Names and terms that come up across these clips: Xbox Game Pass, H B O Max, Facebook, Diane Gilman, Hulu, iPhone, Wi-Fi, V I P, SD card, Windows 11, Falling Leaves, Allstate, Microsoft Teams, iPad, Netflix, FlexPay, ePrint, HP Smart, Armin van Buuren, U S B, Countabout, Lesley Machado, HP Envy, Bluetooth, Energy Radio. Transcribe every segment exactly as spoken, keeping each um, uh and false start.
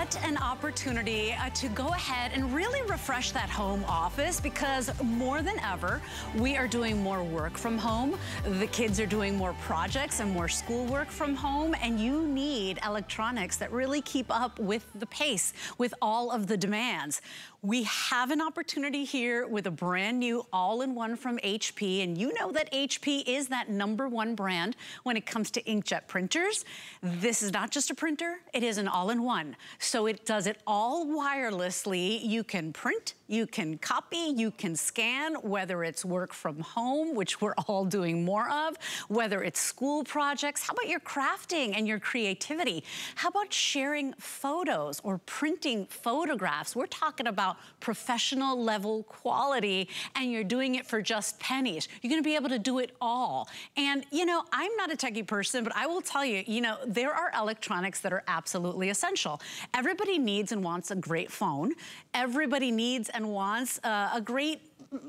But an opportunity uh, to go ahead and really refresh that home office, because more than ever, we are doing more work from home. The kids are doing more projects and more schoolwork from home, and you need electronics that really keep up with the pace, with all of the demands. We have an opportunity here with a brand new all-in-one from H P, and you know that H P is that number one brand when it comes to inkjet printers. This is not just a printer, it is an all-in-one. So it does it all wirelessly. You can print, you can copy, you can scan, whether it's work from home, which we're all doing more of, whether it's school projects. How about your crafting and your creativity? How about sharing photos or printing photographs? We're talking about professional level quality, and you're doing it for just pennies. You're going to be able to do it all. And you know, I'm not a techie person, but I will tell you, you know, there are electronics that are absolutely essential. Everybody needs and wants a great phone. Everybody needs and wants uh, a great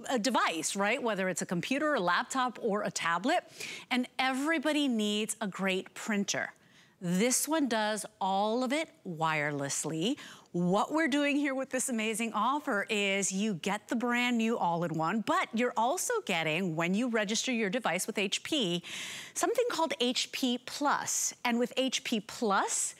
a device, right? Whether it's a computer, a laptop, or a tablet. And everybody needs a great printer. This one does all of it wirelessly. What we're doing here with this amazing offer is you get the brand new all-in-one, but you're also getting, when you register your device with H P, something called H P Plus. And with H P Plus,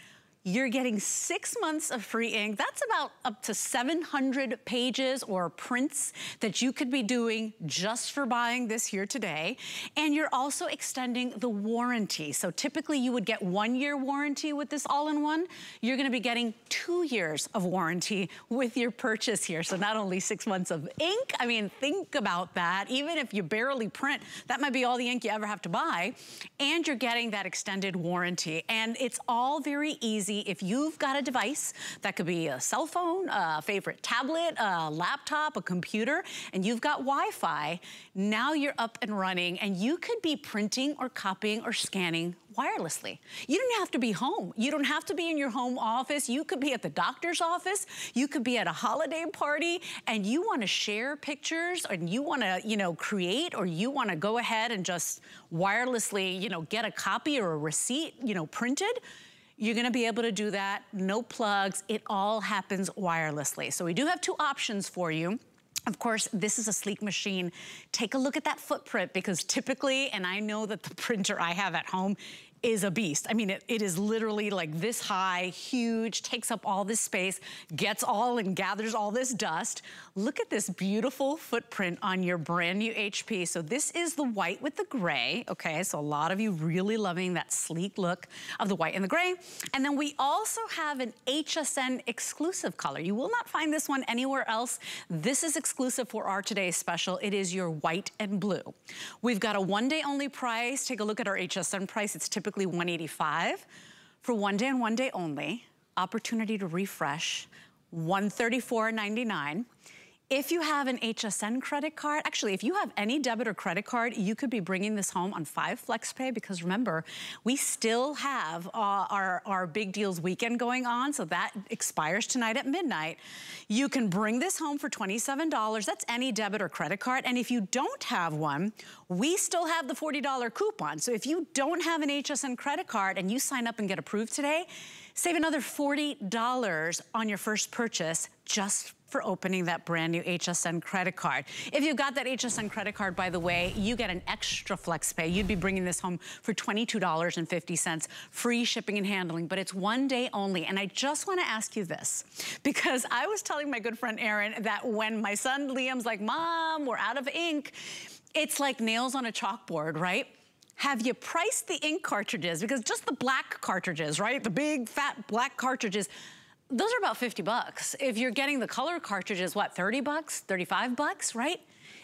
you're getting six months of free ink. That's about up to seven hundred pages or prints that you could be doing just for buying this here today. And you're also extending the warranty. So typically you would get one year warranty with this all-in-one. You're gonna be getting two years of warranty with your purchase here. So not only six months of ink, I mean, think about that. Even if you barely print, that might be all the ink you ever have to buy. And you're getting that extended warranty. And it's all very easy. If you've got a device, that could be a cell phone, a favorite tablet, a laptop, a computer, and you've got Wi-Fi, now you're up and running, and you could be printing or copying or scanning wirelessly. You don't have to be home. You don't have to be in your home office. You could be at the doctor's office. You could be at a holiday party, and you want to share pictures, and you want to, you know, create, or you want to go ahead and just wirelessly, you know, get a copy or a receipt, you know, printed. You're gonna be able to do that, no plugs. It all happens wirelessly. So we do have two options for you. Of course, this is a sleek machine. Take a look at that footprint, because typically, and I know that the printer I have at home is a beast. I mean, it, it is literally like this high, huge, takes up all this space, gets all and gathers all this dust. Look at this beautiful footprint on your brand new H P. So this is the white with the gray, okay? So a lot of you really loving that sleek look of the white and the gray. And then we also have an H S N exclusive color. You will not find this one anywhere else. This is exclusive for our today's special. It is your white and blue. We've got a one day only price. Take a look at our H S N price. It's typically one eighty-five for one day and one day only. Opportunity to refresh, one thirty-four ninety-nine. If you have an H S N credit card, actually, if you have any debit or credit card, you could be bringing this home on five FlexPay, because remember, we still have uh, our, our Big Deals weekend going on, so that expires tonight at midnight. You can bring this home for twenty-seven dollars. That's any debit or credit card. And if you don't have one, we still have the forty dollar coupon. So if you don't have an H S N credit card and you sign up and get approved today, save another forty dollars on your first purchase just for opening that brand new H S N credit card. If you've got that H S N credit card, by the way, you get an extra flex pay. You'd be bringing this home for twenty-two dollars and fifty cents, free shipping and handling, but it's one day only. And I just wanna ask you this, because I was telling my good friend Aaron that when my son Liam's like, Mom, we're out of ink, it's like nails on a chalkboard, right? Have you priced the ink cartridges? Because just the black cartridges, right? The big fat black cartridges, those are about fifty bucks. If you're getting the color cartridges, what, thirty bucks, thirty-five bucks, right?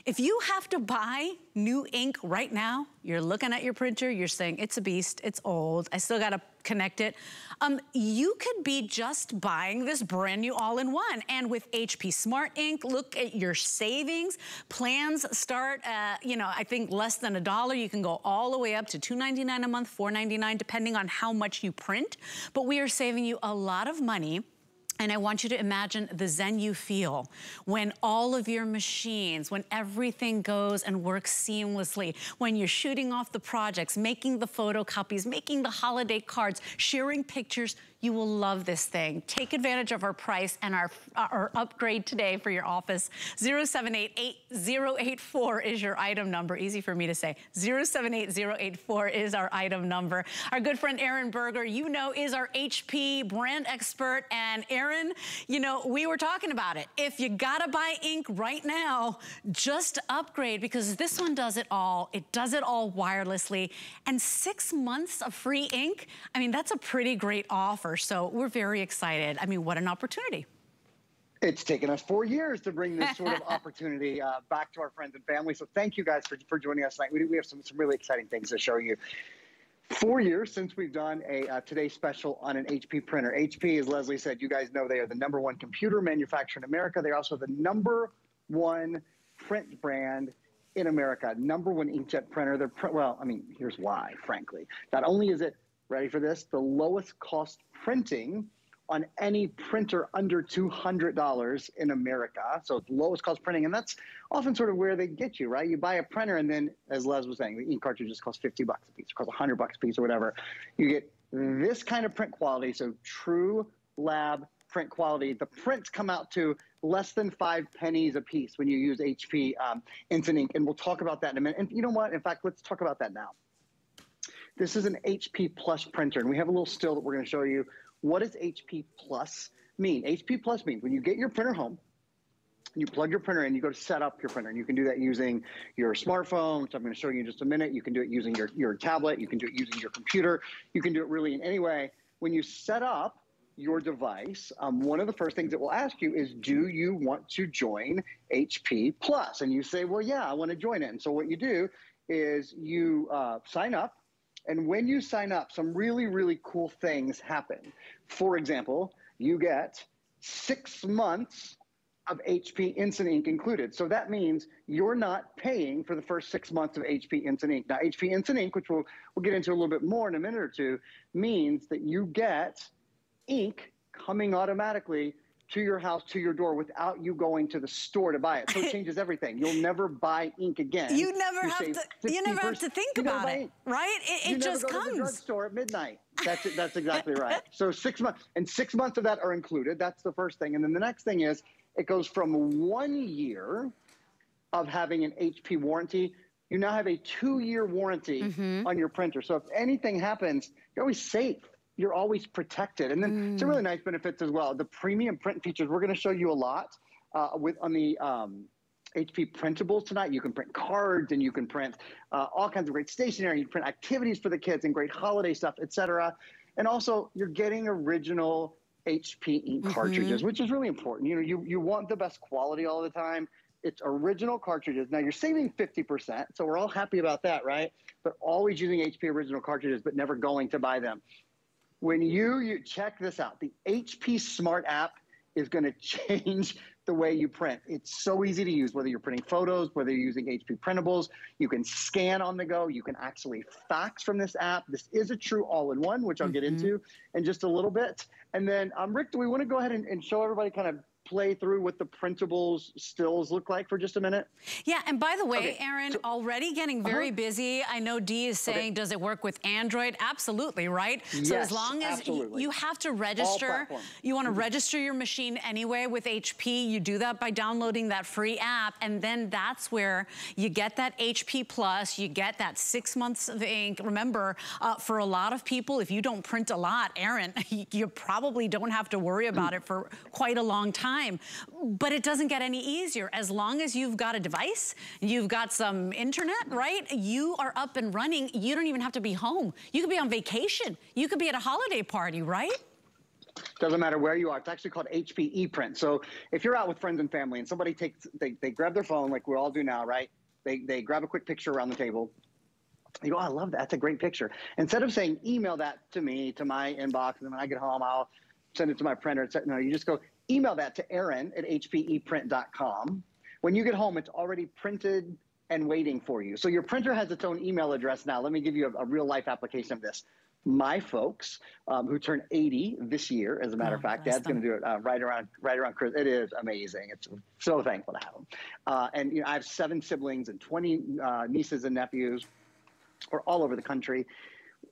If you have to buy new ink right now, you're looking at your printer, you're saying, it's a beast, it's old, I still gotta connect it. Um, you could be just buying this brand new all-in-one. And with H P Smart Ink, look at your savings. Plans start at, you know, I think less than a dollar. You can go all the way up to two ninety-nine a month, four ninety-nine, depending on how much you print. But we are saving you a lot of money. And I want you to imagine the zen you feel when all of your machines, when everything goes and works seamlessly, when you're shooting off the projects, making the photocopies, making the holiday cards, sharing pictures. You will love this thing. Take advantage of our price and our, our upgrade today for your office. zero seven eight eight zero eight four is your item number. Easy for me to say. zero seven eight zero eight four is our item number. Our good friend Aaron Berger, you know, is our H P brand expert. And Aaron, you know, we were talking about it. If you gotta buy ink right now, just upgrade, because this one does it all. It does it all wirelessly. And six months of free ink, I mean, that's a pretty great offer. So we're very excited. I mean, what an opportunity. It's taken us four years to bring this sort of opportunity uh, back to our friends and family. So thank you guys for, for joining us tonight. We, we have some, some really exciting things to show you. Four years since we've done a uh, Today Special on an H P printer. H P, as Lesley said, you guys know they are the number one computer manufacturer in America. They're also the number one print brand in America. Number one inkjet printer. They're pr well, I mean, here's why, frankly. Not only is it, ready for this, the lowest cost printing on any printer under two hundred dollars in America. So it's lowest cost printing, and that's often sort of where they get you, right? You buy a printer, and then, as Les was saying, the ink cartridges cost fifty bucks a piece, or cost a hundred bucks a piece, or whatever. You get this kind of print quality, so true lab print quality. The prints come out to less than five pennies a piece when you use H P um, Instant Ink, and we'll talk about that in a minute. And you know what? In fact, let's talk about that now. This is an H P Plus printer, and we have a little still that we're going to show you. What does H P Plus mean? H P Plus means when you get your printer home, you plug your printer in, you go to set up your printer, and you can do that using your smartphone, which I'm going to show you in just a minute. You can do it using your, your tablet. You can do it using your computer. You can do it really in any way. When you set up your device, um, one of the first things it will ask you is, do you want to join H P Plus? And you say, well, yeah, I want to join it. And so what you do is you uh, sign up. And when you sign up, some really, really cool things happen. For example, you get six months of H P Instant Ink included. So that means you're not paying for the first six months of H P Instant Ink. Now, H P Instant Ink, which we'll, we'll get into a little bit more in a minute or two, means that you get ink coming automatically to your house, to your door, without you going to the store to buy it. So it changes everything. You'll never buy ink again. You never you have to. You never have to think about it, ink. Right? It, it you just never go comes. To the drugstore at midnight. That's it. That's exactly right. So six months, and six months of that are included. That's the first thing. And then the next thing is, it goes from one year of having an H P warranty. You now have a two-year warranty mm-hmm. on your printer. So if anything happens, you're always safe. You're always protected. And then mm. some really nice benefits as well. The premium print features, we're going to show you a lot uh, with on the um, H P printables tonight. You can print cards, and you can print uh, all kinds of great stationery. You can print activities for the kids and great holiday stuff, et cetera. And also, you're getting original H P ink mm-hmm. cartridges, which is really important. You know, you, you want the best quality all the time. It's original cartridges. Now, you're saving fifty percent, so we're all happy about that, right? But always using H P original cartridges, but never going to buy them. When you, you check this out, the H P Smart app is going to change the way you print. It's so easy to use, whether you're printing photos, whether you're using H P printables. You can scan on the go. You can actually fax from this app. This is a true all-in-one, which I'll mm-hmm. get into in just a little bit. And then, um, Rick, do we want to go ahead and, and show everybody kind of play through what the printables stills look like for just a minute? Yeah, and by the way, okay. Aaron, so, already getting very uh-huh. busy. I know Dee is saying, okay. does it work with Android? Absolutely, right? Yes, so as long as absolutely. You have to register, you want to mm-hmm. register your machine anyway with H P. You do that by downloading that free app, and then that's where you get that H P Plus, you get that six months of ink. Remember, uh, for a lot of people, if you don't print a lot, Aaron, you probably don't have to worry about it for quite a long time. Time. But it doesn't get any easier. As long as you've got a device, you've got some internet, right? You are up and running. You don't even have to be home. You could be on vacation. You could be at a holiday party, right? Doesn't matter where you are. It's actually called H P ePrint. So if you're out with friends and family and somebody takes, they, they grab their phone like we all do now, right? They, they grab a quick picture around the table. You go, oh, I love that. That's a great picture. Instead of saying, email that to me, to my inbox, and then when I get home, I'll send it to my printer. No, you just go, email that to Aaron at H P e print dot com. When you get home, it's already printed and waiting for you. So your printer has its own email address now. Let me give you a, a real-life application of this. My folks, um, who turn eighty this year, as a matter oh, of fact, Dad's going to do it uh, right around right around Christmas. It is amazing. It's so thankful to have them. Uh, and you know, I have seven siblings and twenty uh, nieces and nephews, are all over the country.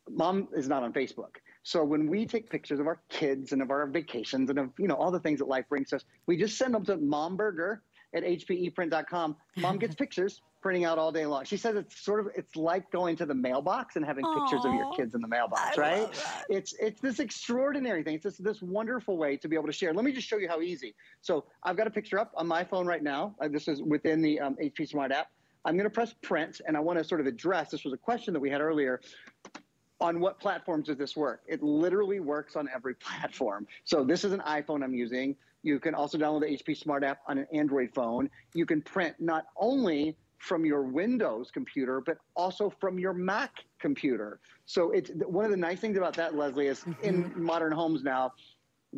Mom is not on Facebook. So when we take pictures of our kids and of our vacations and of, you know, all the things that life brings us, we just send them to Mom Berger at h p e print dot com. Mom gets pictures, printing out all day long. She says it's sort of, it's like going to the mailbox and having Aww. Pictures of your kids in the mailbox, I right? It's it's this extraordinary thing. It's this, this wonderful way to be able to share. Let me just show you how easy. So I've got a picture up on my phone right now. Uh, this is within the um, H P Smart app. I'm going to press print, and I want to sort of address, this was a question that we had earlier, on what platforms does this work? It literally works on every platform. So this is an iPhone I'm using. You can also download the H P Smart app on an Android phone. You can print not only from your Windows computer, but also from your Mac computer. So it's one of the nice things about that, Lesley, is mm-hmm. in modern homes now,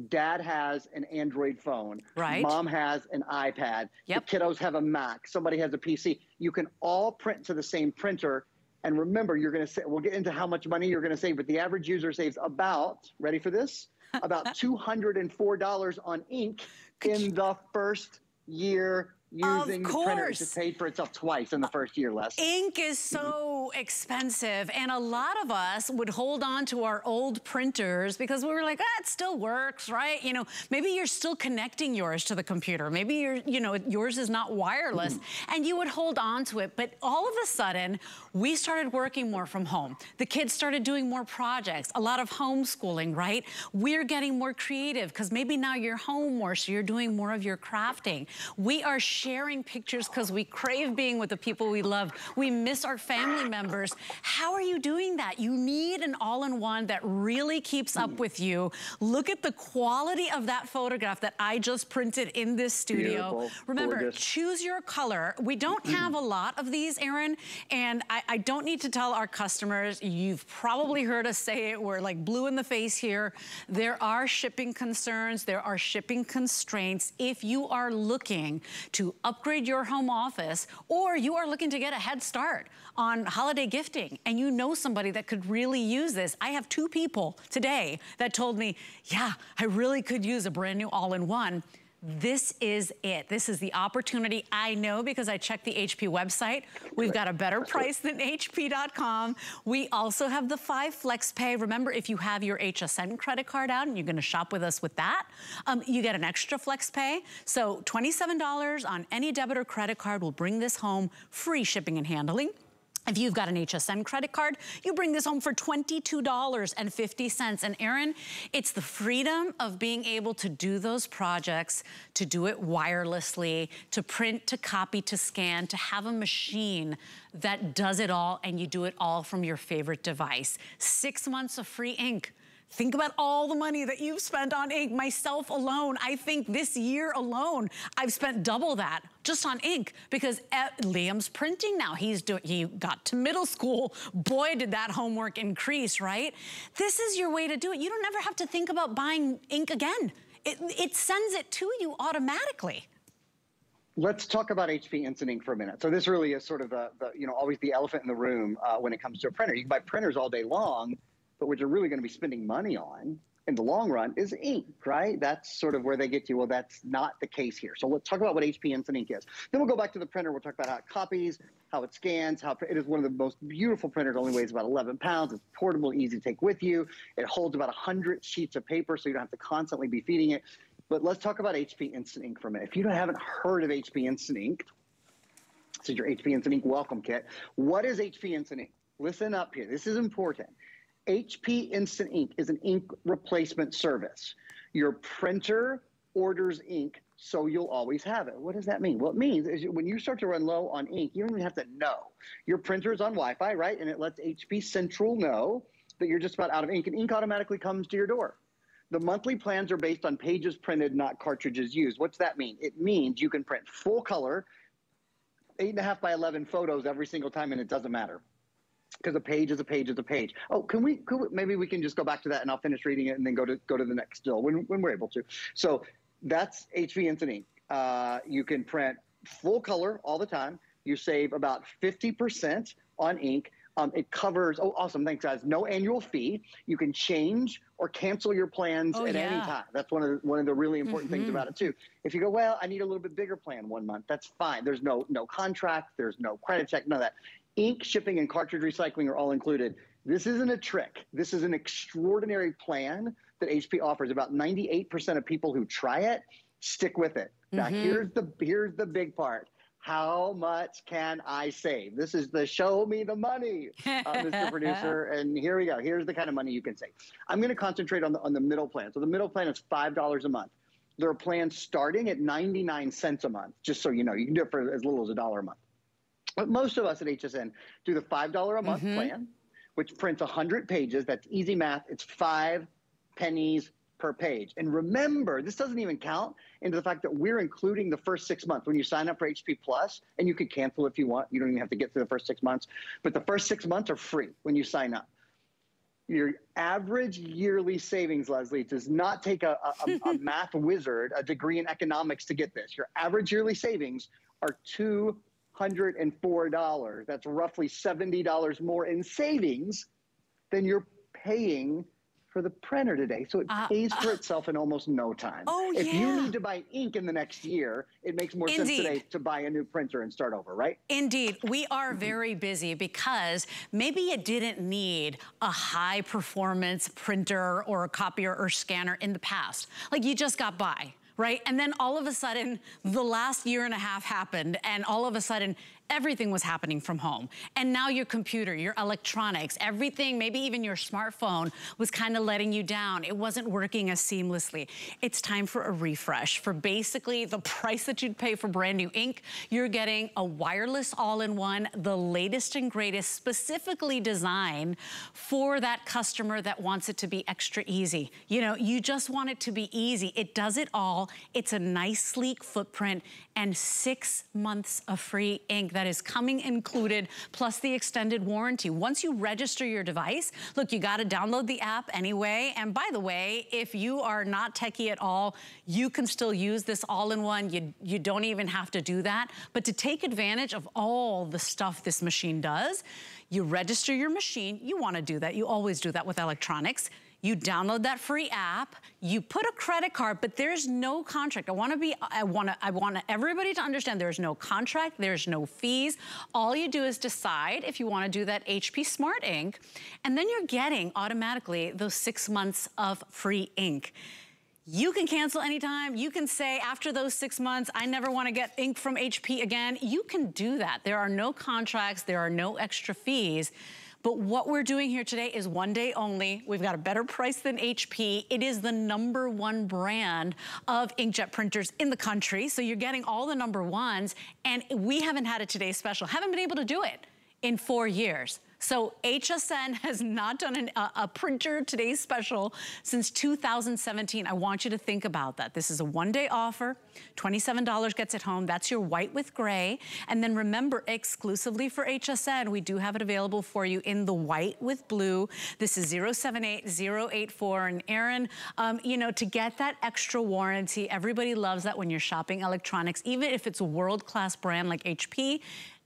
Dad has an Android phone, right? Mom has an iPad, yep. the kiddos have a Mac, somebody has a P C. You can all print to the same printer. And remember, you're going to, we'll get into how much money you're going to save, but the average user saves about, ready for this, about two hundred four dollars on ink in the first year using the printer. It's paid for itself twice in the first year, less. Ink is so expensive, and a lot of us would hold on to our old printers because we were like, ah, it still works, right? You know, maybe you're still connecting yours to the computer. Maybe you're, you know, yours is not wireless, mm-hmm. and you would hold on to it. But all of a sudden, we started working more from home. The kids started doing more projects, a lot of homeschooling, right? We're getting more creative because maybe now you're home more, so you're doing more of your crafting. We are sharing pictures because we crave being with the people we love. We miss our family members. How are you doing that? You need an all-in-one that really keeps up with you. Look at the quality of that photograph that I just printed in this studio. Beautiful. Remember, gorgeous. Choose your color. We don't have a lot of these, Aaron, and I, I don't need to tell our customers, you've probably heard us say it, we're like blue in the face here. There are shipping concerns, there are shipping constraints. If you are looking to upgrade your home office, or you are looking to get a head start on holiday gifting and you know somebody that could really use this. I have two people today that told me, yeah, I really could use a brand new all-in-one. This is it. This is the opportunity. I know because I checked the H P website. We've got a better price than h p dot com. We also have the five FlexPay. Remember, if you have your H S N credit card out and you're going to shop with us with that, um, you get an extra FlexPay. So twenty-seven dollars on any debit or credit card will bring this home, free shipping and handling. If you've got an H S N credit card, you bring this home for twenty-two dollars and fifty cents. And Aaron, it's the freedom of being able to do those projects, to do it wirelessly, to print, to copy, to scan, to have a machine that does it all, and you do it all from your favorite device. Six months of free ink. Think about all the money that you've spent on ink. Myself alone, I think this year alone, I've spent double that just on ink because Liam's printing now. He's doing, he got to middle school. Boy, did that homework increase, right? This is your way to do it. You don't ever have to think about buying ink again. It, it sends it to you automatically. Let's talk about H P Instant Ink for a minute. So this really is sort of the, the you know, always the elephant in the room uh, when it comes to a printer. You can buy printers all day long, but what you're really going to be spending money on in the long run is ink, right? That's sort of where they get you. Well, that's not the case here. So let's talk about what H P Instant Ink is. Then we'll go back to the printer. We'll talk about how it copies, how it scans, how it is one of the most beautiful printers. It only weighs about eleven pounds. It's portable, easy to take with you. It holds about one hundred sheets of paper, so you don't have to constantly be feeding it. But let's talk about H P Instant Ink for a minute. If you haven't heard of H P Instant Ink, this is your H P Instant Ink welcome kit. What is H P Instant Ink? Listen up here. This is important. H P Instant Ink is an ink replacement service. Your printer orders ink, so you'll always have it. What does that mean? Well, it means is when you start to run low on ink, you don't even have to know. Your printer is on Wi-Fi, right? And it lets H P Central know that you're just about out of ink, and ink automatically comes to your door. The monthly plans are based on pages printed, not cartridges used. What's that mean? It means you can print full color, eight and a half by eleven photos every single time, and it doesn't matter. Because a page is a page is a page. Oh, can we, could we, maybe we can just go back to that and I'll finish reading it and then go to go to the next still when, when we're able to. So that's H P Instant Ink. Uh, you can print full color all the time. You save about fifty percent on ink. Um, it covers, oh, awesome, thanks guys, no annual fee. You can change or cancel your plans oh, at yeah. any time. That's one of the, one of the really important mm-hmm. things about it too. If you go, well, I need a little bit bigger plan one month, that's fine. There's no, no contract, there's no credit check, none of that. Ink, shipping, and cartridge recycling are all included. This isn't a trick. This is an extraordinary plan that H P offers. About ninety-eight percent of people who try it stick with it. Mm-hmm. Now, here's the, here's the big part. How much can I save? This is the show me the money, uh, Mister Producer. And here we go. Here's the kind of money you can save. I'm going to concentrate on the, on the middle plan. So the middle plan is five dollars a month. There are plans starting at ninety-nine cents a month, just so you know. You can do it for as little as a dollar a month. But most of us at H S N do the five dollars a month mm-hmm. plan, which prints one hundred pages. That's easy math. It's five pennies per page. And remember, this doesn't even count into the fact that we're including the first six months. When you sign up for H P Plus, and you can cancel if you want. You don't even have to get through the first six months. But the first six months are free when you sign up. Your average yearly savings, Lesley, does not take a, a, a math wizard, a degree in economics to get this. Your average yearly savings are two hundred four dollars. That's roughly seventy dollars more in savings than you're paying for the printer today. So it uh, pays for uh, itself in almost no time. Oh, if yeah. you need to buy ink in the next year, it makes more Indeed. sense today to buy a new printer and start over, right? Indeed. We are very busy because maybe you didn't need a high performance printer or a copier or scanner in the past. Like you just got by, right? And then all of a sudden, the last year and a half happened, and all of a sudden, everything was happening from home. And now your computer, your electronics, everything, maybe even your smartphone was kind of letting you down. It wasn't working as seamlessly. It's time for a refresh. For basically the price that you'd pay for brand new ink, you're getting a wireless all-in-one, the latest and greatest, specifically designed for that customer that wants it to be extra easy. You know, you just want it to be easy. It does it all. It's a nice, sleek footprint and six months of free ink. That is coming included, plus the extended warranty. Once you register your device, look, you gotta download the app anyway. And by the way, if you are not techie at all, you can still use this all-in-one. You, you don't even have to do that. But to take advantage of all the stuff this machine does, you register your machine. You wanna do that. You always do that with electronics. You download that free app, you put a credit card, but there's no contract. I wanna be, I wanna, I want everybody to understand there's no contract, there's no fees. All you do is decide if you wanna do that H P Smart ink, and then you're getting automatically those six months of free ink. You can cancel anytime. You can say after those six months, I never want to get ink from H P again. You can do that. There are no contracts, there are no extra fees. But what we're doing here today is one day only. We've got a better price than H P. It is the number one brand of inkjet printers in the country. So you're getting all the number ones. And we haven't had a today's special. Haven't been able to do it in four years. So H S N has not done an, a, a printer today's special since two thousand seventeen. I want you to think about that. This is a one-day offer. twenty-seven dollars gets it home. That's your white with gray. And then remember, exclusively for H S N, we do have it available for you in the white with blue. This is zero seven eight zero eight four. And Aaron, um, you know, to get that extra warranty, everybody loves that when you're shopping electronics, even if it's a world-class brand like H P.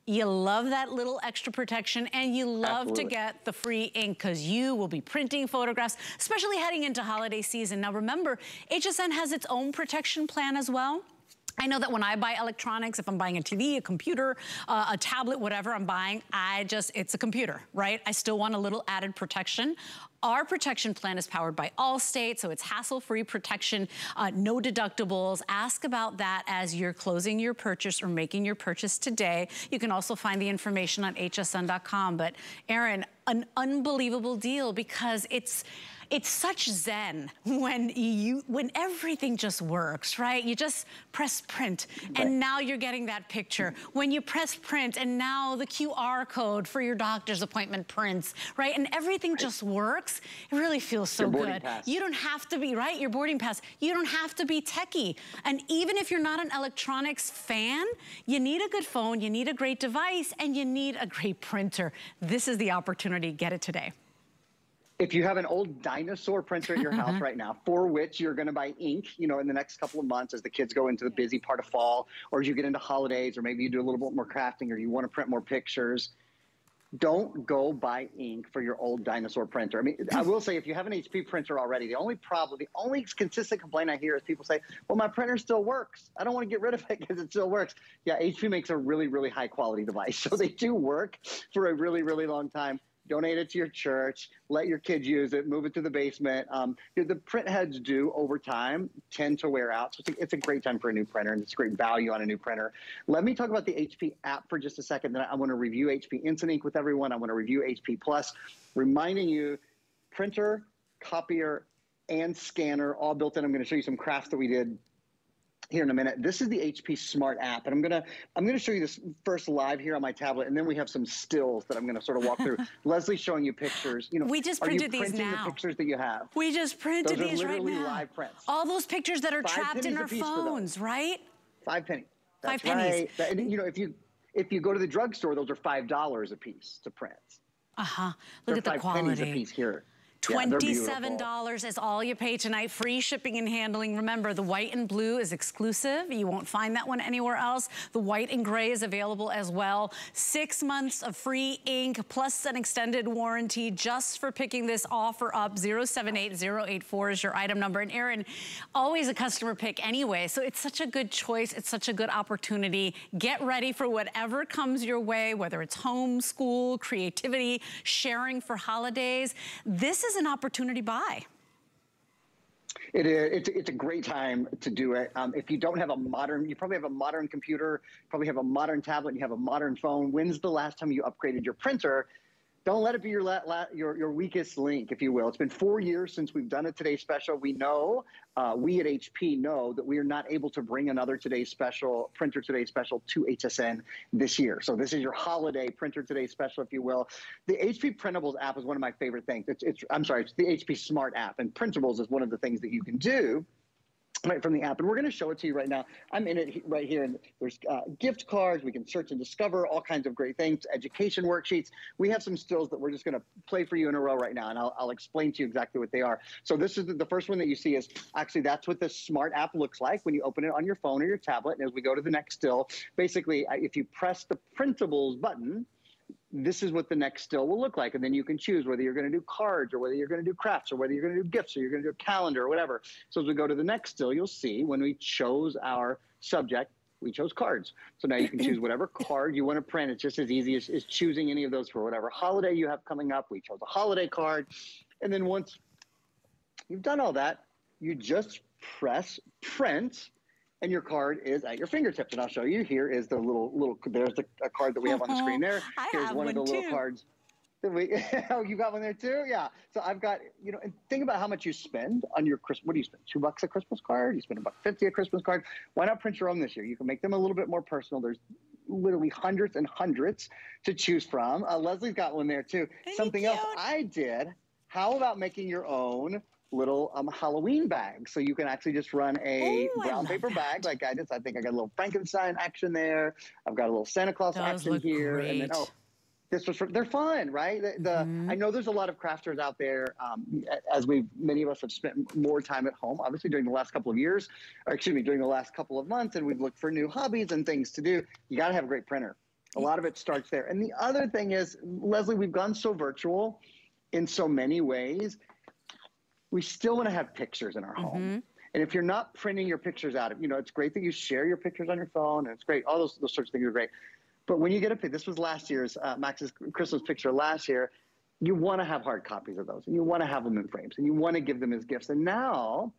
You love that little extra protection, and you love Absolutely. to get the free ink because you will be printing photographs, especially heading into holiday season. Now remember, H S N has its own protection plan as well. I know that when I buy electronics, if I'm buying a T V, a computer, uh, a tablet, whatever I'm buying, I just, it's a computer, right? I still want a little added protection. Our protection plan is powered by Allstate, so it's hassle-free protection, uh, no deductibles. Ask about that as you're closing your purchase or making your purchase today. You can also find the information on H S N dot com. But Aaron, an unbelievable deal because it's, it's such zen when you when everything just works, right? You just press print, and right. now you're getting that picture. When you press print, and now the Q R code for your doctor's appointment prints, right? And everything right. just works. It really feels so good. Pass. You don't have to be, right? Your boarding pass. You don't have to be techie. And even if you're not an electronics fan, you need a good phone, you need a great device, and you need a great printer. This is the opportunity. Get it today. If you have an old dinosaur printer at your house right now, for which you're going to buy ink, you know, in the next couple of months as the kids go into the busy part of fall, or as you get into holidays, or maybe you do a little bit more crafting, or you want to print more pictures, don't go buy ink for your old dinosaur printer. I mean, I will say, if you have an H P printer already, the only problem, the only consistent complaint I hear is people say, well, my printer still works. I don't want to get rid of it because it still works. Yeah, H P makes a really, really high quality device. So they do work for a really, really long time. donate it to your church, let your kids use it, move it to the basement. Um, the print heads do, over time, tend to wear out. So it's a, it's a great time for a new printer, and it's great value on a new printer. Let me talk about the H P app for just a second. Then I want to review H P Instant Ink with everyone. I want to review H P Plus, reminding you, printer, copier, and scanner all built in. I'm going to show you some crafts that we did here in a minute. This is the H P Smart app, and I'm gonna I'm gonna show you this first live here on my tablet, and then we have some stills that I'm gonna sort of walk through. Lesley's showing you pictures. You know, we just printed these now. The pictures that you have. We just printed these right now. Those are literally live prints. All those pictures that are trapped in our phones, right? Five pennies. That's right. Five pennies. And you know, if you if you go to the drugstore, those are five dollars a piece to print. Uh huh. Look at the quality. Five pennies a piece here. twenty-seven dollars yeah, is all you pay tonight. Free shipping and handling. Remember, the white and blue is exclusive. You won't find that one anywhere else. The white and gray is available as well. Six months of free ink plus an extended warranty just for picking this offer up. zero seven eight zero eight four is your item number. And Aaron, always a customer pick anyway, so it's such a good choice. It's such a good opportunity. Get ready for whatever comes your way, whether it's home, school, creativity, sharing for holidays. This is an opportunity buy. It is. It's, it's a great time to do it. Um, if you don't have a modern, you probably have a modern computer, probably have a modern tablet, and you have a modern phone. When's the last time you upgraded your printer? Don't let it be your, la la your, your weakest link, if you will. It's been four years since we've done a Today's Special. We know, uh, we at H P know that we are not able to bring another Today's Special, Printer Today's Special to H S N this year. So this is your holiday Printer Today's Special, if you will. The H P Printables app is one of my favorite things. It's, it's, I'm sorry, it's the H P Smart app, and Printables is one of the things that you can do right from the app, and we're going to show it to you right now. I'm in it right here, and there's uh, gift cards. We can search and discover all kinds of great things, education worksheets. We have some stills that we're just going to play for you in a row right now, and I'll, I'll explain to you exactly what they are. So this is the, the first one that you see is actually that's what the Smart app looks like when you open it on your phone or your tablet. And as we go to the next still, basically, if you press the Printables button, this is what the next still will look like. And then you can choose whether you're going to do cards or whether you're going to do crafts or whether you're going to do gifts or you're going to do a calendar or whatever. So as we go to the next still, you'll see when we chose our subject, we chose cards. So now you can choose whatever card you want to print. It's just as easy as, as choosing any of those for whatever holiday you have coming up. We chose a holiday card. And then once you've done all that, you just press print, and your card is at your fingertips. And I'll show you. Here is the little, little there's the, a card that we have on the screen there. I Here's have one, one of the too. little cards. That we, oh, you got one there too? Yeah. So I've got, you know, and think about how much you spend on your Christmas. What do you spend? Two bucks a Christmas card? You spend a buck fifty a Christmas card? Why not print your own this year? You can make them a little bit more personal. There's literally hundreds and hundreds to choose from. Uh, Leslie's got one there too. Thank Something you. else I did. How about making your own little um, Halloween bag? So you can actually just run a Ooh, brown paper that. bag like I did. So I think I got a little Frankenstein action there. I've got a little Santa Claus Those action here. Great. And then, oh, this was for, they're fun, right? The, the mm-hmm. I know there's a lot of crafters out there, um, as we many of us have spent more time at home, obviously during the last couple of years, or excuse me, during the last couple of months, and we've looked for new hobbies and things to do. You got to have a great printer. A lot of it starts there. And the other thing is, Lesley, we've gone so virtual in so many ways. We still want to have pictures in our home. Mm-hmm. And if you're not printing your pictures out, you know, it's great that you share your pictures on your phone, and it's great. All those, those sorts of things are great. But when you get a picture, this was last year's, uh, Max's Christmas picture last year, you want to have hard copies of those, and you want to have them in frames, and you want to give them as gifts. And now,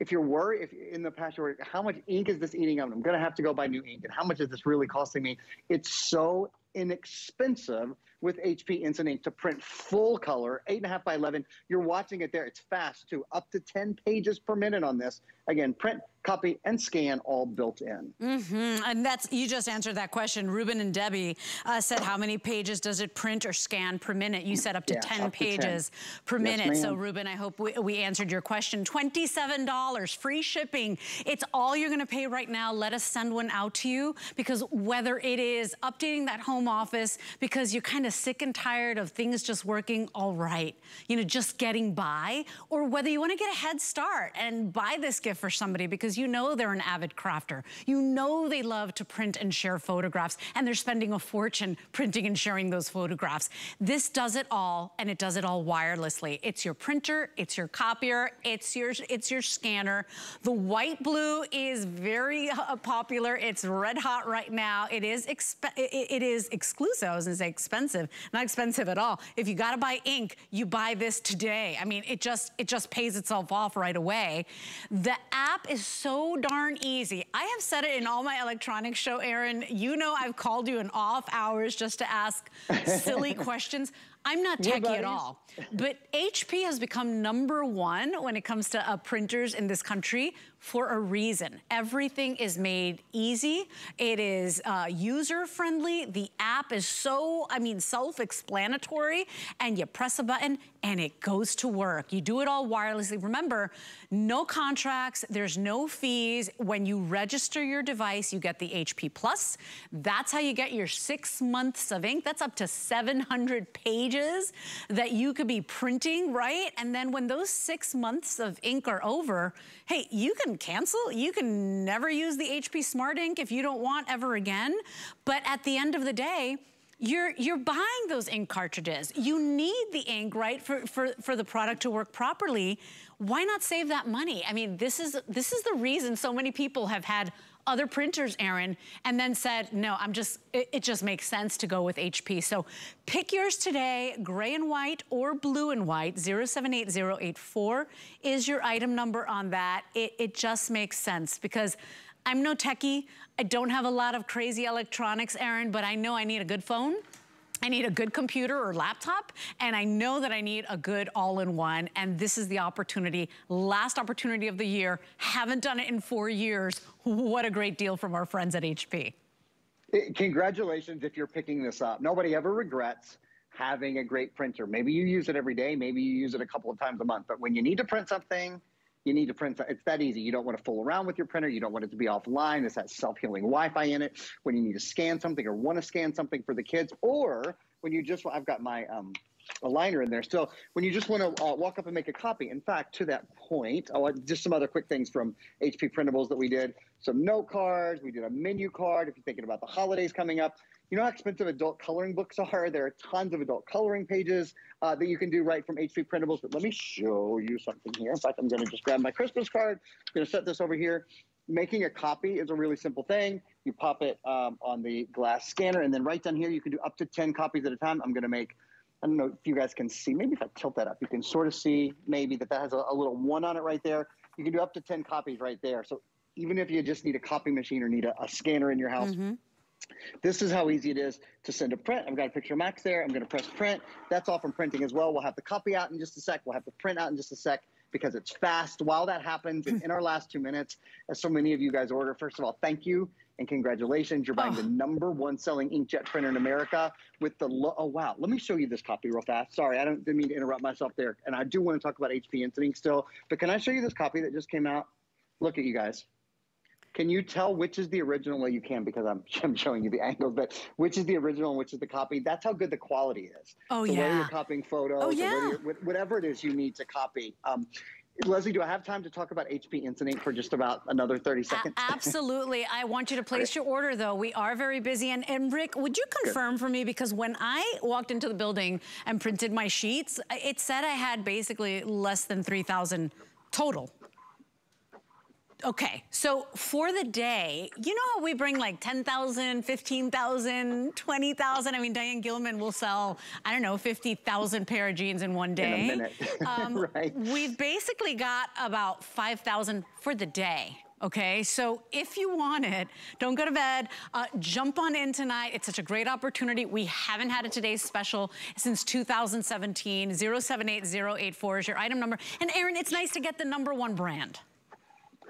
if you're worried, if in the past you were, how much ink is this eating up? I'm going to have to go buy new ink, and how much is this really costing me? It's so inexpensive with H P Instant Ink to print full color, eight and a half by eleven. You're watching it there. It's fast, too. Up to ten pages per minute on this. Again, print, copy, and scan all built in. Mm-hmm. And that's, you just answered that question. Ruben and Debbie uh, said, how many pages does it print or scan per minute? You said up to yeah, ten up to pages ten. per yes, minute. So, Ruben, I hope we, we answered your question. twenty-seven dollars, free shipping. It's all you're going to pay right now. Let us send one out to you, because whether it is updating that home office because you're kind of sick and tired of things just working all right, you know, just getting by, or whether you want to get a head start and buy this gift for somebody because you know they're an avid crafter. You know they love to print and share photographs, and they're spending a fortune printing and sharing those photographs. This does it all, and it does it all wirelessly. It's your printer, it's your copier, it's your, it's your scanner. The white blue is very uh, popular. It's red hot right now. It is, exp it, it is exclusive. I was gonna say expensive, not expensive at all. If you gotta buy ink, you buy this today. I mean, it just, it just pays itself off right away. The app is so darn easy. I have said it in all my electronics show, Aaron. You know I've called you in off hours just to ask silly questions. I'm not techie at all, but H P has become number one when it comes to uh, printers in this country for a reason. Everything is made easy. It is uh, user-friendly. The app is so, I mean, self-explanatory, and you press a button and it goes to work. You do it all wirelessly. Remember, no contracts, there's no fees. When you register your device, you get the H P Plus. That's how you get your six months of ink. That's up to seven hundred pages that you could be printing, right? And then when those six months of ink are over, hey, you can cancel. You can never use the H P Smart ink if you don't want ever again. But at the end of the day, You're, you're buying those ink cartridges. You need the ink, right, for, for, for the product to work properly. Why not save that money? I mean, this is, this is the reason so many people have had other printers, Aaron, and then said, no, I'm just, it, it just makes sense to go with H P. So pick yours today, gray and white or blue and white. zero seven eight zero eight four is your item number on that. It, it just makes sense because I'm no techie. I don't have a lot of crazy electronics, Aaron, but I know I need a good phone. I need a good computer or laptop, and I know that I need a good all-in-one, and this is the opportunity. Last opportunity of the year. Haven't done it in four years. What a great deal from our friends at H P. Congratulations if you're picking this up. Nobody ever regrets having a great printer. Maybe you use it every day. Maybe you use it a couple of times a month, but when you need to print something, you need to print. It's that easy. You don't want to fool around with your printer. You don't want it to be offline. It's that self-healing Wi-Fi in it. When you need to scan something or want to scan something for the kids, or when you just, I've got my um, aligner in there still. When you just want to uh, walk up and make a copy. In fact, to that point, oh, just some other quick things from H P printables that we did. Some note cards. We did a menu card. If you're thinking about the holidays coming up, you know how expensive adult coloring books are? There are tons of adult coloring pages uh, that you can do right from H P printables. But let me show you something here. In fact, I'm going to just grab my Christmas card. I'm going to set this over here. Making a copy is a really simple thing. You pop it um, on the glass scanner, and then right down here, you can do up to ten copies at a time. I'm going to make, I don't know if you guys can see. Maybe if I tilt that up, you can sort of see maybe that that has a, a little one on it right there. You can do up to ten copies right there. So even if you just need a copy machine or need a, a scanner in your house, mm-hmm. This is how easy it is to send a print. I've got a picture of Max there. I'm going to press print. That's all from printing as well. We'll have the copy out in just a sec. We'll have the print out in just a sec because it's fast. While that happens, and in our last two minutes, as so many of you guys order, first of all, thank you and congratulations. You're buying oh. the number one selling inkjet printer in America with the lo – oh, wow. Let me show you this copy real fast. Sorry, I don't, didn't mean to interrupt myself there. And I do want to talk about H P Instant Ink still. But can I show you this copy that just came out? Look at you guys. Can you tell which is the original? Well, you can because I'm, I'm showing you the angles, but which is the original and which is the copy? That's how good the quality is. Oh, so yeah. Whether you're copying photos, oh, yeah. or whether whatever it is you need to copy. Um, Lesley, do I have time to talk about H P Instant Ink for just about another thirty seconds? A absolutely. I want you to place your order, though. We are very busy. And, and Rick, would you confirm Good. for me? Because when I walked into the building and printed my sheets, it said I had basically less than three thousand total. Okay, so for the day, you know how we bring like ten thousand, fifteen thousand, twenty thousand? I mean, Diane Gilman will sell, I don't know, fifty thousand pair of jeans in one day. In a minute, um, right. We've basically got about five thousand for the day. Okay, so if you want it, don't go to bed. Uh, jump on in tonight. It's such a great opportunity. We haven't had a today's special since two thousand seventeen. zero seven eight zero eight four is your item number. And Aaron, it's nice to get the number one brand.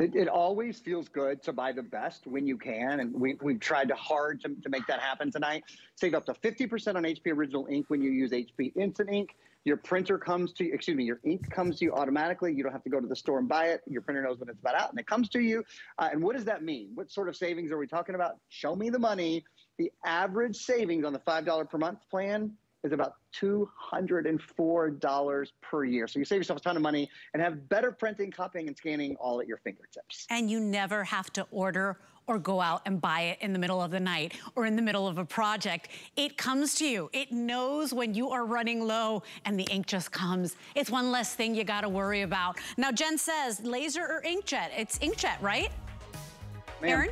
It, it always feels good to buy the best when you can, and we, we've tried hard to, to make that happen tonight. Save up to fifty percent on H P Original Ink when you use H P Instant Ink. Your printer comes to you, excuse me, your ink comes to you automatically. You don't have to go to the store and buy it. Your printer knows when it's about out, and it comes to you. Uh, and what does that mean? What sort of savings are we talking about? Show me the money. The average savings on the five dollar per month plan is about two hundred four dollars per year. So you save yourself a ton of money and have better printing, copying, and scanning all at your fingertips. And you never have to order or go out and buy it in the middle of the night or in the middle of a project. It comes to you. It knows when you are running low and the ink just comes. It's one less thing you gotta worry about. Now, Jen says, laser or inkjet? It's inkjet, right, Aaron?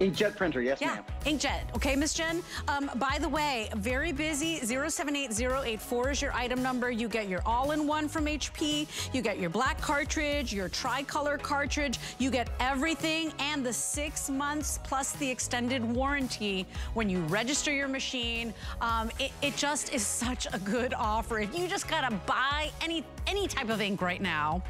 Inkjet printer, yes yeah. ma'am. Inkjet, okay, Miss Jen? Um, by the way, very busy, zero seven eight zero eight four is your item number. You get your all-in-one from H P, you get your black cartridge, your tricolor cartridge, you get everything and the six months plus the extended warranty when you register your machine. Um, it, it just is such a good offer. If you just gotta buy any, any type of ink right now,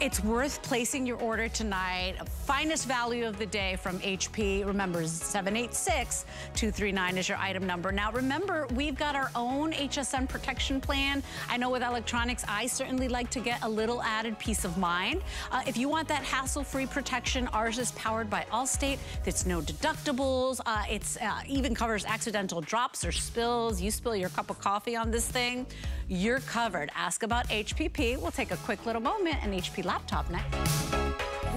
it's worth placing your order tonight. Finest value of the day from H P. Remember, seven eight six two three nine is your item number. Now, remember, we've got our own H S N protection plan. I know with electronics, I certainly like to get a little added peace of mind. Uh, if you want that hassle-free protection, ours is powered by Allstate. It's no deductibles. Uh, it's uh, even covers accidental drops or spills. You spill your cup of coffee on this thing, you're covered. Ask about H P P. We'll take a quick little moment, and H P laptop next.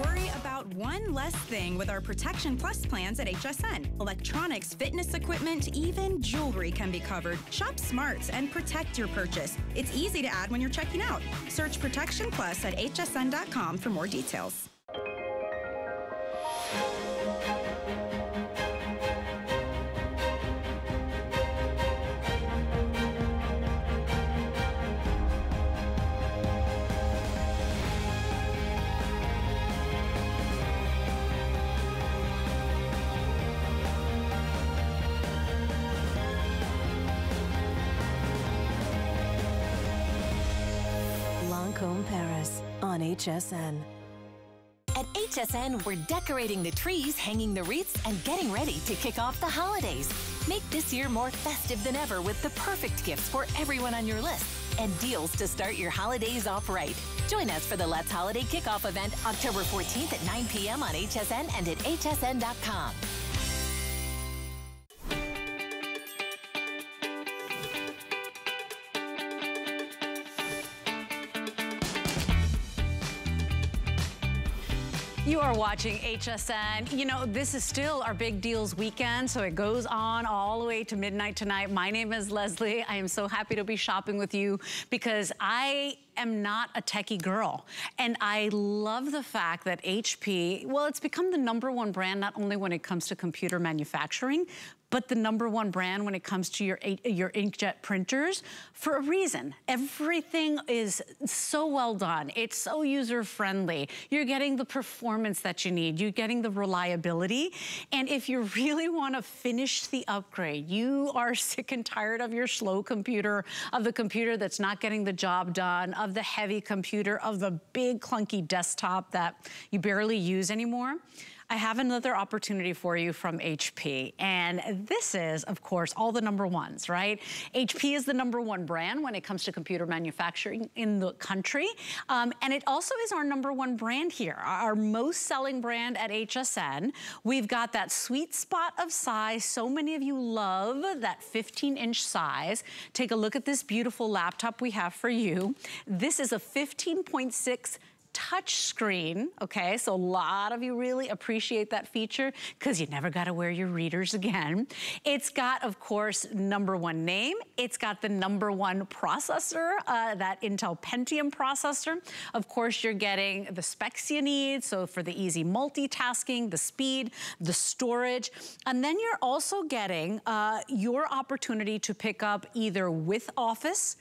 Worry about one less thing with our Protection Plus plans at H S N. Electronics, fitness equipment, even jewelry can be covered. Shop Smarts and protect your purchase. It's easy to add when you're checking out. Search Protection Plus at H S N dot com for more details. Paris on H S N. At H S N, we're decorating the trees, hanging the wreaths, and getting ready to kick off the holidays. Make this year more festive than ever with the perfect gifts for everyone on your list and deals to start your holidays off right. Join us for the Let's Holiday Kickoff event October fourteenth at nine p m on H S N and at H S N dot com. You are watching H S N. You know, this is still our Big Deals Weekend, so it goes on all the way to midnight tonight. My name is Lesley. I am so happy to be shopping with you because I am not a techie girl. And I love the fact that H P, well, it's become the number one brand, not only when it comes to computer manufacturing, but the number one brand when it comes to your, your inkjet printers for a reason. Everything is so well done. It's so user-friendly. You're getting the performance that you need. You're getting the reliability. And if you really want to finish the upgrade, you are sick and tired of your slow computer, of the computer that's not getting the job done, of the heavy computer, of the big clunky desktop that you barely use anymore. I have another opportunity for you from H P, and this is, of course, all the number ones, right? H P is the number one brand when it comes to computer manufacturing in the country, um, and it also is our number one brand here, our most selling brand at H S N. We've got that sweet spot of size so many of you love, that fifteen inch size. Take a look at this beautiful laptop we have for you. This is a fifteen point six touch screen, okay? So a lot of you really appreciate that feature because you never gotta wear your readers again. It's got, of course, number one name. It's got the number one processor, uh, that Intel Pentium processor. Of course, you're getting the specs you need, so for the easy multitasking, the speed, the storage. And then you're also getting uh, your opportunity to pick up either with Office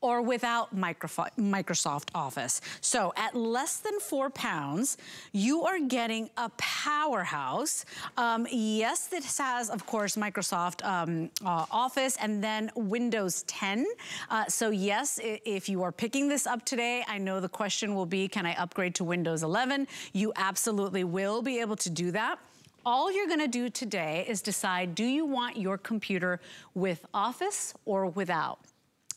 or without Microsoft Office. So at less than four pounds, you are getting a powerhouse. Um, yes, it has, of course, Microsoft um, uh, Office and then Windows ten. Uh, so yes, if you are picking this up today, I know the question will be, can I upgrade to Windows eleven? You absolutely will be able to do that. All you're gonna do today is decide, do you want your computer with Office or without?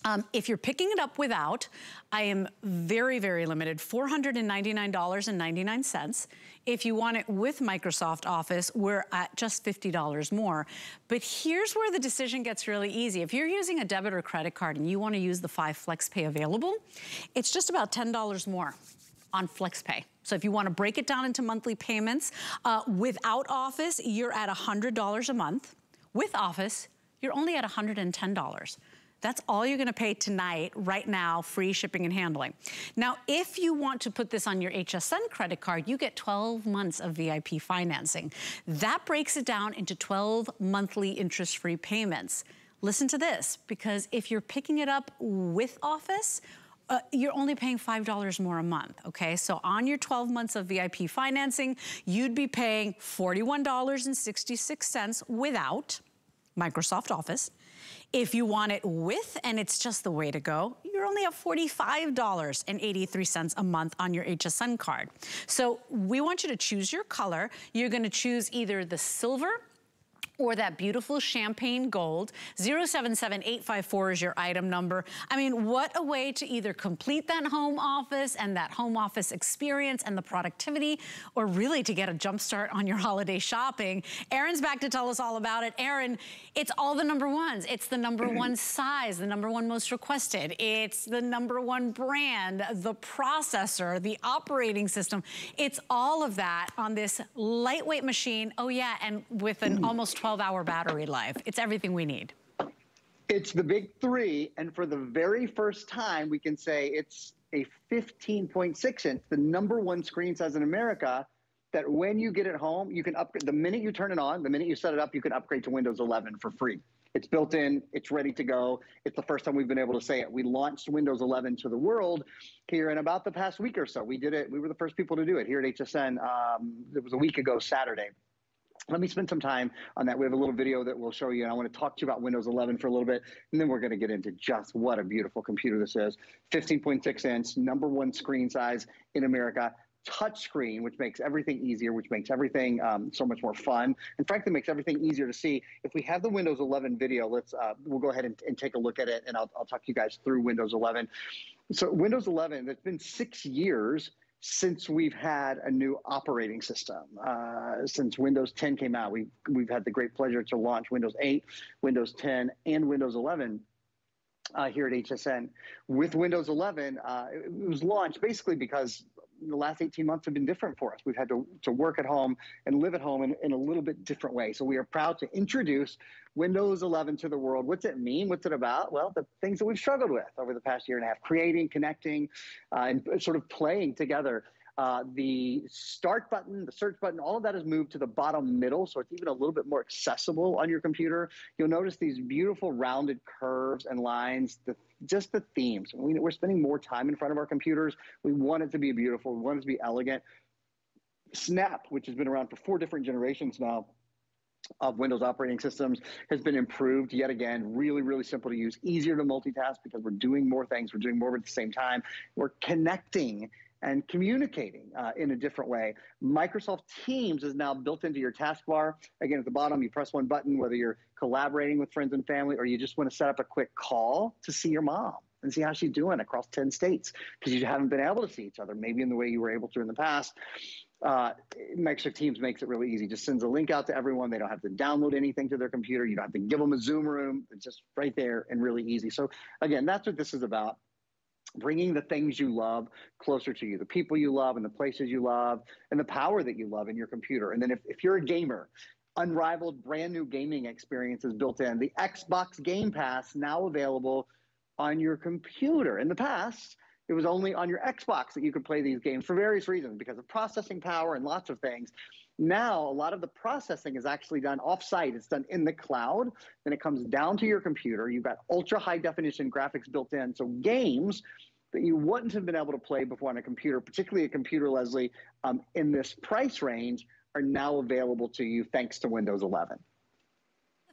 Um, if you're picking it up without, I am very, very limited, four hundred ninety-nine dollars and ninety-nine cents. If you want it with Microsoft Office, we're at just fifty dollars more. But here's where the decision gets really easy. If you're using a debit or credit card and you want to use the five FlexPay available, it's just about ten dollars more on FlexPay. So if you want to break it down into monthly payments, uh, without Office, you're at one hundred dollars a month. With Office, you're only at one hundred ten dollars. That's all you're gonna pay tonight, right now, free shipping and handling. Now, if you want to put this on your H S N credit card, you get twelve months of V I P financing. That breaks it down into twelve monthly interest-free payments. Listen to this, because if you're picking it up with Office, Uh, you're only paying five dollars more a month, okay? So on your twelve months of V I P financing, you'd be paying forty-one dollars and sixty-six cents without Microsoft Office. If you want it with, and it's just the way to go, you're only at forty-five dollars and eighty-three cents a month on your H S N card. So we want you to choose your color. You're gonna choose either the silver or that beautiful champagne gold. zero seven seven eight five four is your item number. I mean, what a way to either complete that home office and that home office experience and the productivity, or really to get a jump start on your holiday shopping. Aaron's back to tell us all about it. Aaron, it's all the number ones. It's the number one size, the number one most requested. It's the number one brand, the processor, the operating system. It's all of that on this lightweight machine. Oh yeah, and with an almost twelve hour battery life. It's everything we need. It's the big three, and for the very first time, we can say it's a fifteen point six inch, the number one screen size in America, that when you get it home, you can upgrade. The minute you turn it on, the minute you set it up, you can upgrade to Windows eleven for free. It's built in, it's ready to go. It's the first time we've been able to say it. We launched Windows eleven to the world here in about the past week or so. We did it, we were the first people to do it here at H S N. Um, it was a week ago Saturday. Let me spend some time on that. We have a little video that we'll show you, and I want to talk to you about Windows eleven for a little bit, and then we're going to get into just what a beautiful computer this is. fifteen point six inch, number one screen size in America, touchscreen, which makes everything easier, which makes everything um, so much more fun, and frankly makes everything easier to see. If we have the Windows eleven video, let's uh, we'll go ahead and, and take a look at it, and I'll, I'll talk to you guys through Windows eleven. So Windows eleven, it's been six years since we've had a new operating system. Uh, since Windows ten came out, we've, we've had the great pleasure to launch Windows eight, Windows ten, and Windows eleven uh, here at H S N. With Windows eleven, uh, it was launched basically because the last eighteen months have been different for us. We've had to, to work at home and live at home in, in a little bit different way. So we are proud to introduce Windows eleven to the world. What's it mean? What's it about? Well, the things that we've struggled with over the past year and a half, creating, connecting, uh, and sort of playing together. Uh, the start button, the search button, all of that is moved to the bottom middle, so it's even a little bit more accessible on your computer. You'll notice these beautiful rounded curves and lines, the, just the themes. We, we're spending more time in front of our computers. We want it to be beautiful. We want it to be elegant. Snap, which has been around for four different generations now, of Windows operating systems, has been improved yet again. Really, really simple to use, easier to multitask because we're doing more things. We're doing more at the same time. We're connecting and communicating uh, in a different way. Microsoft Teams is now built into your taskbar. Again, at the bottom, you press one button, whether you're collaborating with friends and family, or you just want to set up a quick call to see your mom and see how she's doing across ten states, because you haven't been able to see each other, maybe in the way you were able to in the past. Uh, Microsoft Teams makes it really easy. Just sends a link out to everyone. They don't have to download anything to their computer. You don't have to give them a Zoom room. It's just right there and really easy. So again, that's what this is about. Bringing the things you love closer to you, the people you love and the places you love and the power that you love in your computer. And then if, if you're a gamer, unrivaled brand new gaming experience is built in. The Xbox Game Pass now available on your computer. In the past, it was only on your Xbox that you could play these games for various reasons, because of processing power and lots of things. Now, a lot of the processing is actually done offsite. It's done in the cloud. Then it comes down to your computer. You've got ultra high definition graphics built in. So games that you wouldn't have been able to play before on a computer, particularly a computer, Leslie, um, in this price range, are now available to you thanks to Windows eleven.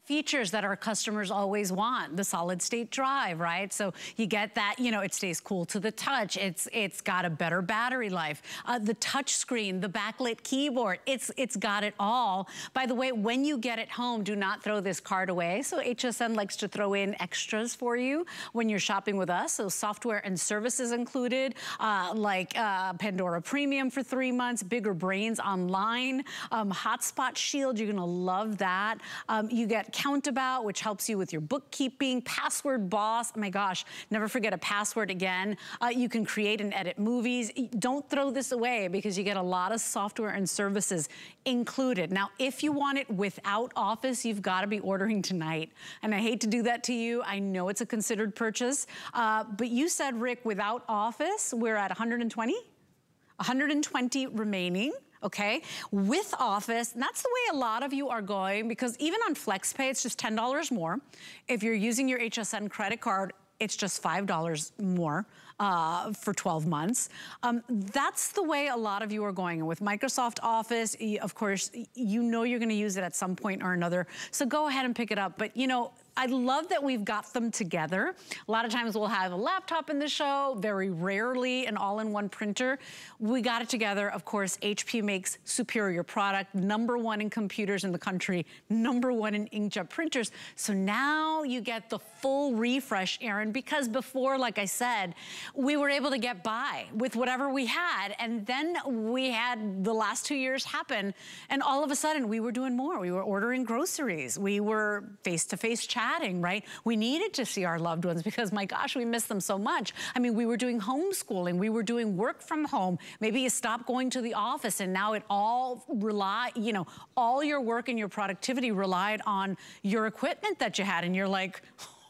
features that our customers always want, the solid state drive, right? So you get that, you know, it stays cool to the touch. It's it's got a better battery life. Uh, the touch screen, the backlit keyboard, it's it's got it all. By the way, when you get it home, do not throw this card away. So H S N likes to throw in extras for you when you're shopping with us. So software and services included, uh, like uh, Pandora Premium for three months, bigger brains online, um, Hotspot Shield, you're gonna love that. Um, you get Countabout, which helps you with your bookkeeping, Password Boss, oh my gosh, never forget a password again. Uh, you can create and edit movies. Don't throw this away because you get a lot of software and services included. Now, if you want it without Office, you've got to be ordering tonight. And I hate to do that to you. I know it's a considered purchase. Uh, but you said, Rick, without Office, we're at one hundred twenty? one hundred twenty remaining. Okay, with Office, and that's the way a lot of you are going, because even on FlexPay, it's just ten dollars more. If you're using your H S N credit card, it's just five dollars more uh, for twelve months. Um, that's the way a lot of you are going. And with Microsoft Office, of course, you know you're gonna use it at some point or another. So go ahead and pick it up. But you know, I love that we've got them together. A lot of times we'll have a laptop in the show, very rarely an all-in-one printer. We got it together. Of course, H P makes superior product, number one in computers in the country, number one in inkjet printers. So now you get the full refresh, Aaron, because before, like I said, we were able to get by with whatever we had. And then we had the last two years happen. And all of a sudden we were doing more. We were ordering groceries. We were face-to-face chat. Adding, right? We needed to see our loved ones because, my gosh, we miss them so much. I mean, we were doing homeschooling. We were doing work from home. Maybe you stopped going to the office, and now it all rely, you know, all your work and your productivity relied on your equipment that you had. And you're like,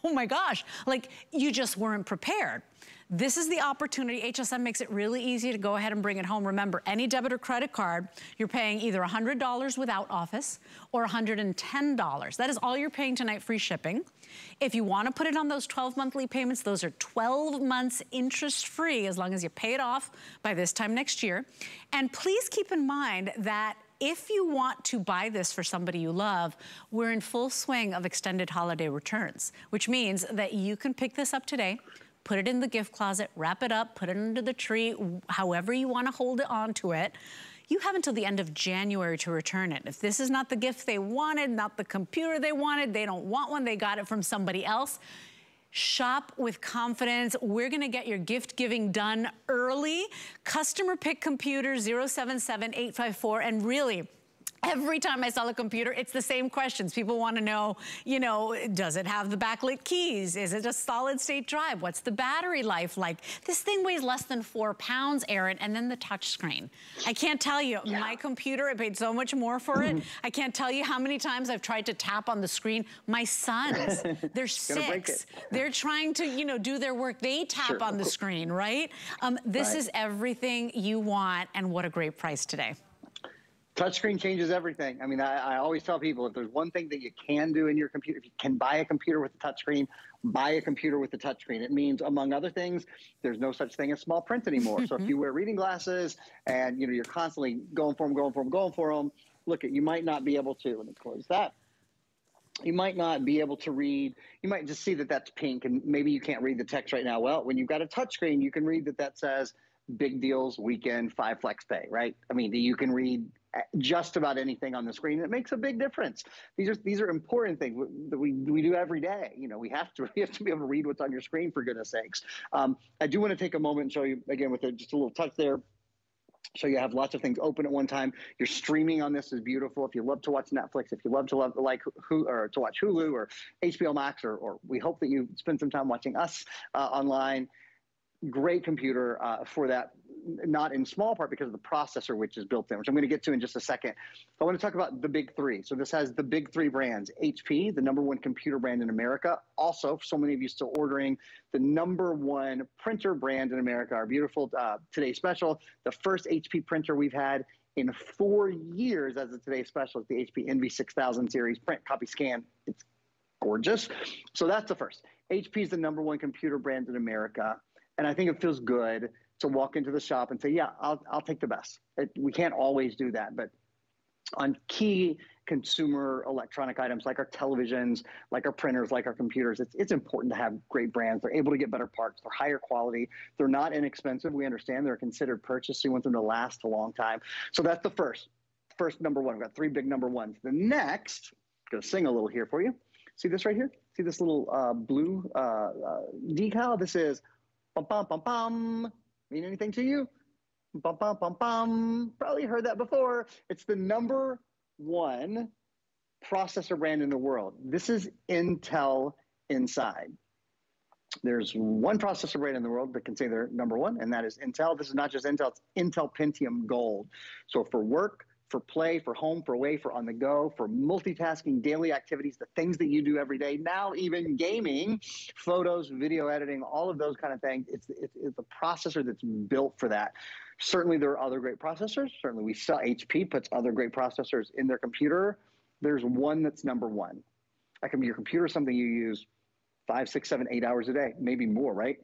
oh my gosh, like you just weren't prepared. This is the opportunity. H S N makes it really easy to go ahead and bring it home. Remember, any debit or credit card, you're paying either one hundred dollars without Office or one hundred ten dollars. That is all you're paying tonight, free shipping. If you want to put it on those twelve monthly payments, those are twelve months interest-free as long as you pay it off by this time next year. And please keep in mind that if you want to buy this for somebody you love, we're in full swing of extended holiday returns, which means that you can pick this up today, put it in the gift closet, wrap it up, put it under the tree, however you want to hold it onto it. You have until the end of January to return it. If this is not the gift they wanted, not the computer they wanted, they don't want one, they got it from somebody else, shop with confidence. We're gonna get your gift giving done early. Customer pick computer zero seven seven eight five four, and really, every time I sell a computer, it's the same questions. People want to know, you know, does it have the backlit keys? Is it a solid state drive? What's the battery life like? This thing weighs less than four pounds, Aaron, and then the touch screen. I can't tell you, yeah. My computer, I paid so much more for it. I can't tell you how many times I've tried to tap on the screen. My sons, they're six. They're trying to, you know, do their work. They tap sure, on the screen, right? Um, this right. is everything you want, and what a great price today. Touchscreen changes everything. I mean, I, I always tell people, if there's one thing that you can do in your computer, if you can buy a computer with a touchscreen, buy a computer with a touchscreen. It means, among other things, there's no such thing as small print anymore. So if you wear reading glasses and, you know, you're constantly going for them, going for them, going for them, look, at you might not be able to, let me close that. You might not be able to read. You might just see that that's pink and maybe you can't read the text right now. Well, when you've got a touchscreen, you can read that that says big deals, weekend, five flex pay, right? I mean, you can read just about anything on the screen. It makes a big difference. These are these are important things that we, we do every day. You know, we have to we have to be able to read what's on your screen, for goodness sakes. Um, I do want to take a moment and show you again with a, just a little touch there. So you have lots of things open at one time. Your streaming on this is beautiful. If you love to watch Netflix, if you love to love like who or to watch Hulu or H B O Max, or or we hope that you spend some time watching us uh, online. Great computer uh, for that. Not in small part because of the processor, which is built in, which I'm going to get to in just a second. I want to talk about the big three. So this has the big three brands. H P, the number one computer brand in America. Also, so many of you still ordering the number one printer brand in America. Our beautiful uh, Today Special, the first H P printer we've had in four years as of Today Special, is the H P Envy six thousand series print copy scan. It's gorgeous. So that's the first. H P is the number one computer brand in America. And I think it feels good to walk into the shop and say, yeah, I'll, I'll take the best. It, we can't always do that, but on key consumer electronic items like our televisions, like our printers, like our computers. It's, it's important to have great brands. They're able to get better parts. They're higher quality. They're not inexpensive. We understand they're considered purchase. So you want them to last a long time. So that's the first. First number one. We've got three big number ones. The next, I'm going to sing a little here for you. See this right here? See this little uh, blue uh, uh, decal? This is bum, bum, bum, bum. Mean anything to you? Bum, bum, bum, bum. Probably heard that before. It's the number one processor brand in the world. This is Intel inside. There's one processor brand in the world that can say they're number one, and that is Intel. This is not just Intel, it's Intel Pentium Gold. So for work, for play, for home, for away, for on the go, for multitasking, daily activities, the things that you do every day, now even gaming, photos, video editing, all of those kind of things. It's, it's, it's the processor that's built for that. Certainly there are other great processors. Certainly we saw H P puts other great processors in their computer. There's one that's number one. That can be your computer, something you use five, six, seven, eight hours a day, maybe more, right?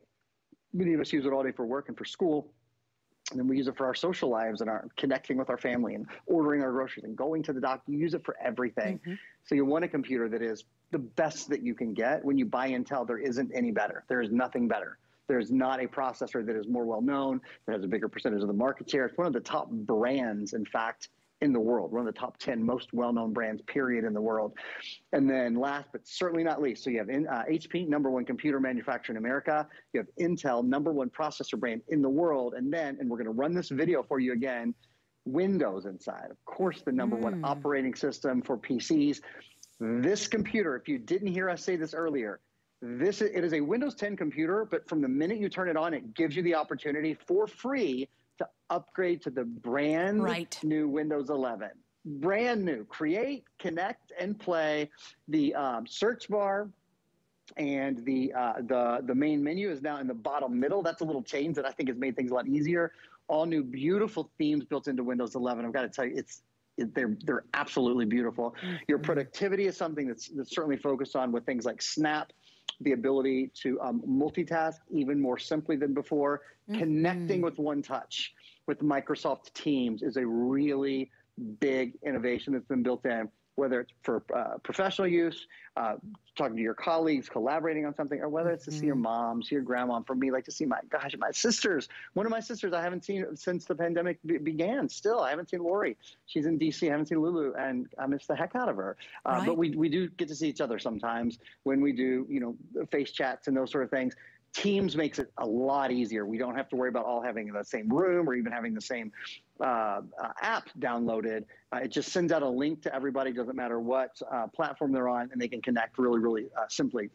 Many of us use it all day for work and for school. And then we use it for our social lives and our connecting with our family and ordering our groceries and going to the doc. You use it for everything. Mm-hmm. So you want a computer that is the best that you can get. When you buy Intel, there isn't any better. There is nothing better. There's not a processor that is more well-known, that has a bigger percentage of the market share. It's one of the top brands, in fact, in the world, one of the top ten most well-known brands, period, in the world. And then last, but certainly not least, so you have in, uh, H P, number one computer manufacturer in America. You have Intel, number one processor brand in the world. And then, and we're going to run this video for you again, Windows inside. Of course, the number mm. one operating system for P Cs. This computer, if you didn't hear us say this earlier, This is, it is a Windows ten computer, but from the minute you turn it on, it gives you the opportunity for free to upgrade to the brand right. new Windows eleven. Brand new. Create, connect, and play. The um, search bar and the, uh, the, the main menu is now in the bottom middle. That's a little change that I think has made things a lot easier. All new beautiful themes built into Windows eleven. I've got to tell you, it's They're, they're absolutely beautiful. Your productivity is something that's, that's certainly focused on with things like Snap, the ability to um, multitask even more simply than before. Mm-hmm. Connecting with one touch with Microsoft Teams is a really big innovation that's been built in, whether it's for uh, professional use, uh, talking to your colleagues, collaborating on something, or whether it's to mm-hmm. see your mom, see your grandma. For me, like to see my, gosh, my sisters. One of my sisters I haven't seen since the pandemic be began. Still, I haven't seen Lori. She's in D C I haven't seen Lulu, and I miss the heck out of her. Uh, right. But we, we do get to see each other sometimes when we do, you know, face chats and those sort of things. Teams makes it a lot easier. We don't have to worry about all having the same room or even having the same uh, uh, app downloaded. Uh, it just sends out a link to everybody, doesn't matter what uh, platform they're on, and they can connect really, really uh, simply.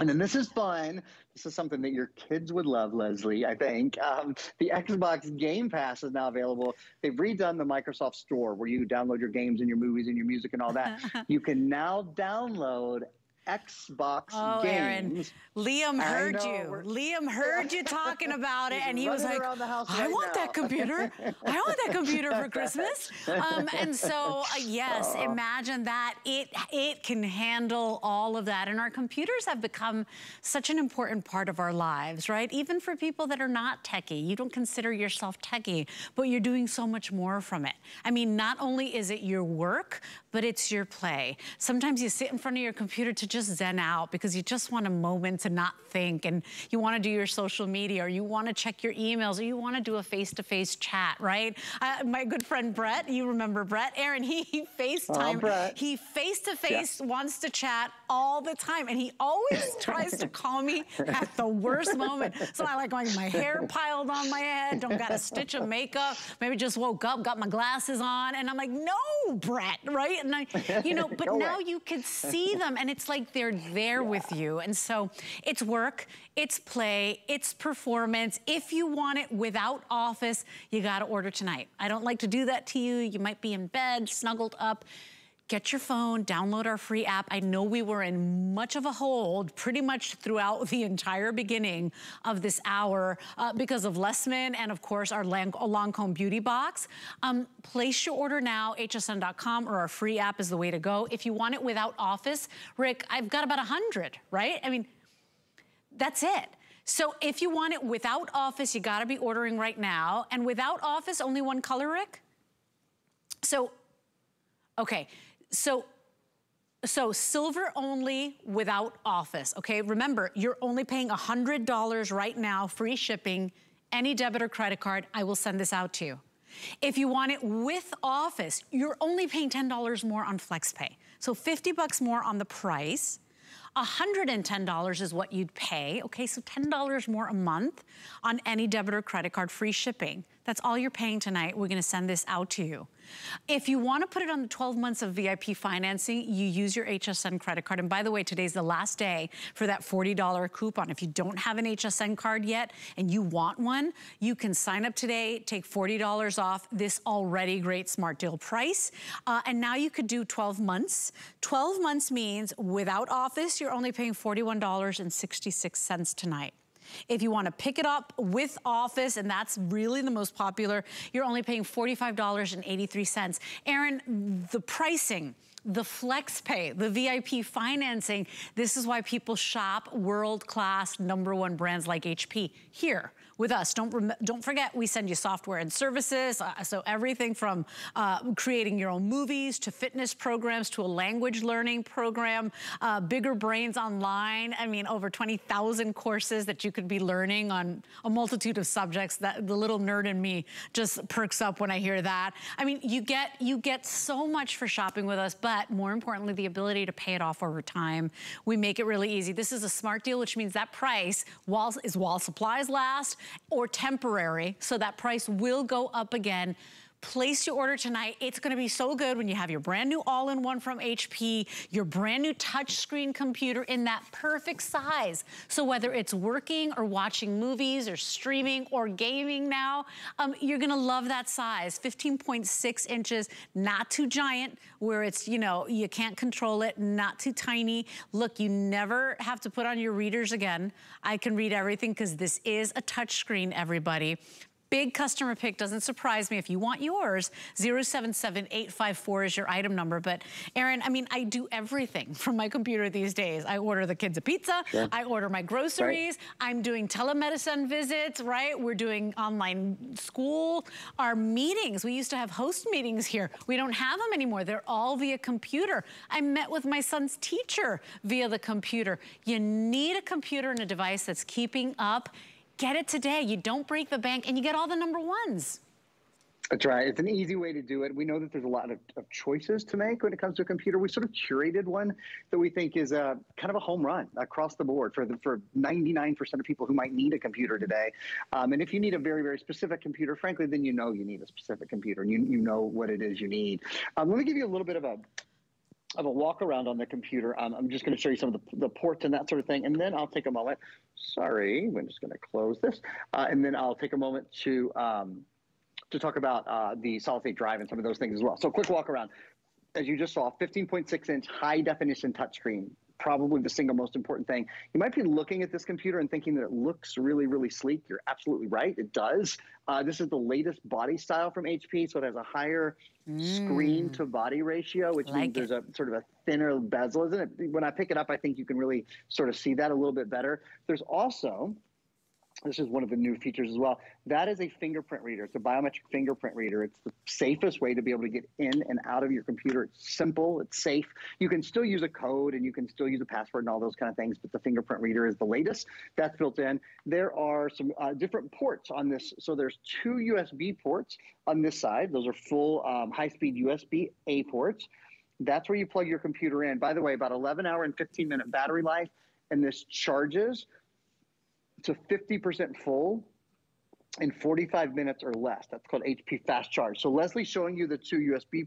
And then this is fun. This is something that your kids would love, Leslie, I think. Um, the Xbox Game Pass is now available. They've redone the Microsoft Store where you download your games and your movies and your music and all that. You can now download Xbox oh, games. Aaron. Liam I heard know, you. We're... Liam heard you talking about it, and he was like, I right want now. that computer. I want that computer for Christmas. Um, and so, uh, yes, oh. imagine that. It, it can handle all of that. And our computers have become such an important part of our lives, right? Even for people that are not techie. You don't consider yourself techie, but you're doing so much more from it. I mean, not only is it your work, but it's your play. Sometimes you sit in front of your computer to just zen out because you just want a moment to not think, and you want to do your social media, or you want to check your emails, or you want to do a face-to-face chat, right? I, my good friend Brett, you remember Brett, Aaron, he, he FaceTime, oh, Brett. he face-to-face yeah. wants to chat all the time, and he always tries to call me at the worst moment. So I like going, my hair piled on my head, don't got a stitch of makeup, maybe just woke up, got my glasses on, and I'm like, no, Brett, right? And I, you know, but now you can see them, and it's like, they're there yeah. with you. And so it's work, it's play, it's performance. If you want it without Office, you gotta order tonight. I don't like to do that to you. You might be in bed, snuggled up. Get your phone, download our free app. I know we were in much of a hold pretty much throughout the entire beginning of this hour uh, because of Lessman and, of course, our Lang Lancome Beauty Box. Um, place your order now, H S N dot com, or our free app is the way to go. If you want it without Office, Rick, I've got about a hundred, right? I mean, that's it. So if you want it without Office, you got to be ordering right now. And without Office, only one color, Rick? So Okay, so so silver only without Office, okay? Remember, you're only paying one hundred dollars right now, free shipping. Any debit or credit card, I will send this out to you. If you want it with Office, you're only paying ten dollars more on FlexPay. So fifty bucks more on the price. one hundred ten dollars is what you'd pay, okay? So ten dollars more a month on any debit or credit card, free shipping. That's all you're paying tonight. We're gonna send this out to you. If you wanna put it on the twelve months of V I P financing, you use your H S N credit card. And by the way, today's the last day for that forty dollar coupon. If you don't have an H S N card yet and you want one, you can sign up today, take forty dollars off this already great smart deal price. Uh, and now you could do twelve months. twelve months means without Office, you're only paying forty-one dollars and sixty-six cents tonight. If you want to pick it up with Office, and that's really the most popular, you're only paying forty-five dollars and eighty-three cents. Aaron, the pricing, the flex pay, the V I P financing, this is why people shop world-class number one brands like H P here with us. Don't, don't forget, we send you software and services, uh, so everything from uh, creating your own movies to fitness programs to a language learning program, uh, Bigger Brains Online. I mean, over twenty thousand courses that you could be learning on a multitude of subjects. That the little nerd in me just perks up when I hear that. I mean, you get, you get so much for shopping with us, but more importantly, the ability to pay it off over time. We make it really easy. This is a smart deal, which means that price while, is while supplies last, or temporary, so that price will go up again. Place your order tonight. It's gonna be so good when you have your brand new all-in-one from H P, your brand new touchscreen computer in that perfect size. So whether it's working or watching movies or streaming or gaming now, um, you're gonna love that size. fifteen point six inches, not too giant where it's, you know, you can't control it, not too tiny. Look, you never have to put on your readers again. I can read everything because this is a touchscreen, everybody. Big customer pick, doesn't surprise me. If you want yours, zero seven seven eight five four is your item number. But Aaron, I mean, I do everything from my computer these days. I order the kids a pizza, yeah. I order my groceries, right. I'm doing telemedicine visits, right? We're doing online school, our meetings. We used to have host meetings here. We don't have them anymore. They're all via computer. I met with my son's teacher via the computer. You need a computer and a device that's keeping up. Get it today. You don't break the bank, and you get all the number ones. That's right. It's an easy way to do it. We know that there's a lot of, of choices to make when it comes to a computer. We sort of curated one that we think is a, kind of a home run across the board for the, for ninety-nine percent of people who might need a computer today. Um, and if you need a very, very specific computer, frankly, then you know you need a specific computer, and you, you know what it is you need. Um, let me give you a little bit of a... of a walk around on the computer. Um, I'm just gonna show you some of the, the ports and that sort of thing, and then I'll take a moment, sorry, I'm just gonna close this, uh, and then I'll take a moment to, um, to talk about uh, the solid-state drive and some of those things as well. So quick walk around. As you just saw, fifteen point six inch high-definition touchscreen, probably the single most important thing. You might be looking at this computer and thinking that it looks really, really sleek. You're absolutely right, it does. Uh, this is the latest body style from H P, so it has a higher mm. screen to body ratio, which like means there's it. a sort of a thinner bezel, isn't it? When I pick it up, I think you can really sort of see that a little bit better. There's also, this is one of the new features as well, that is a fingerprint reader. It's a biometric fingerprint reader. It's the safest way to be able to get in and out of your computer. It's simple, it's safe. You can still use a code and you can still use a password and all those kind of things, but the fingerprint reader is the latest. That's built in. There are some uh, different ports on this. So there's two U S B ports on this side. Those are full um, high-speed U S B A ports. That's where you plug your computer in. By the way, about eleven hour and fifteen minute battery life, and this charges to fifty percent full in forty-five minutes or less. That's called H P Fast Charge. So Leslie's showing you the two U S B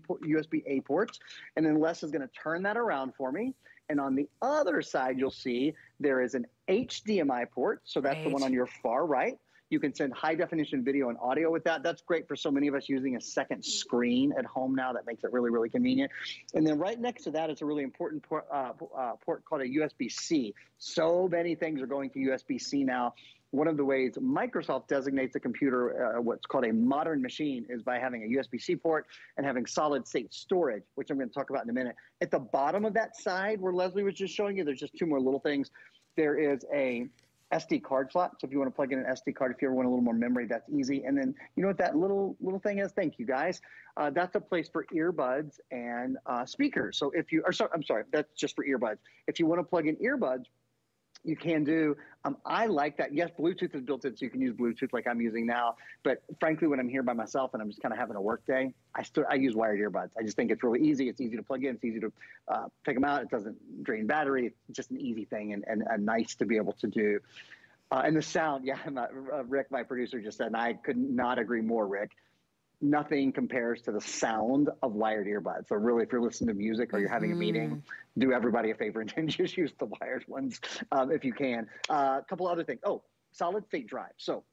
A ports, and then Les is gonna turn that around for me. And on the other side, you'll see there is an H D M I port. So that's right. The one on your far right. You can send high definition video and audio with that. That's great for so many of us using a second screen at home now. That makes it really, really convenient. And then right next to that is a really important port, uh, uh, port called a U S B C. So many things are going to U S B C now. One of the ways Microsoft designates a computer uh, what's called a modern machine is by having a U S B C port and having solid state storage, which I'm going to talk about in a minute. At the bottom of that side where Lesley was just showing you, there's just two more little things. There is a S D card slot. So if you want to plug in an S D card, if you ever want a little more memory, that's easy. And then, you know what that little little thing is? Thank you, guys. Uh, that's a place for earbuds and uh, speakers. So if you – or so, I'm sorry, that's just for earbuds. If you want to plug in earbuds, you can do. Um, I like that. Yes, Bluetooth is built in, so you can use Bluetooth like I'm using now. But frankly, when I'm here by myself and I'm just kind of having a work day, I still I use wired earbuds. I just think it's really easy. It's easy to plug in. It's easy to uh, take them out. It doesn't drain battery. It's just an easy thing and, and, and nice to be able to do. Uh, and the sound, yeah, I'm not, uh, Rick, my producer, just said, and I could not agree more, Rick. Nothing compares to the sound of wired earbuds. So really, if you're listening to music or you're having a meeting, do everybody a favor and just use the wired ones um, if you can. Uh, a couple other things. Oh, solid state drive. So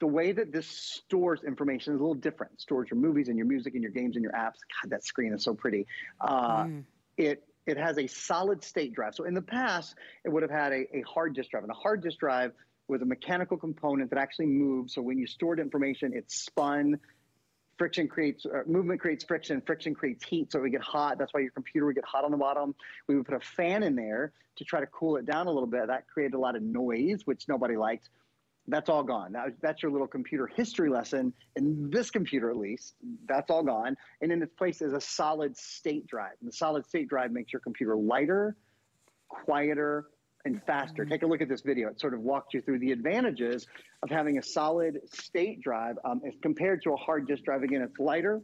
the way that this stores information is a little different. It stores your movies and your music and your games and your apps. God, that screen is so pretty. Uh, mm. It it has a solid state drive. So in the past, it would have had a, a hard disk drive. And a hard disk drive was a mechanical component that actually moved. So when you stored information, it spun. Friction creates, uh, movement creates friction. Friction creates heat, so it would get hot. That's why your computer would get hot on the bottom. We would put a fan in there to try to cool it down a little bit. That created a lot of noise, which nobody liked. That's all gone. That, that's your little computer history lesson. In this computer, at least, that's all gone. And in its place is a solid state drive. And the solid state drive makes your computer lighter, quieter, and faster. Take a look at this video. It sort of walked you through the advantages of having a solid state drive um, as compared to a hard disk drive. Again, it's lighter,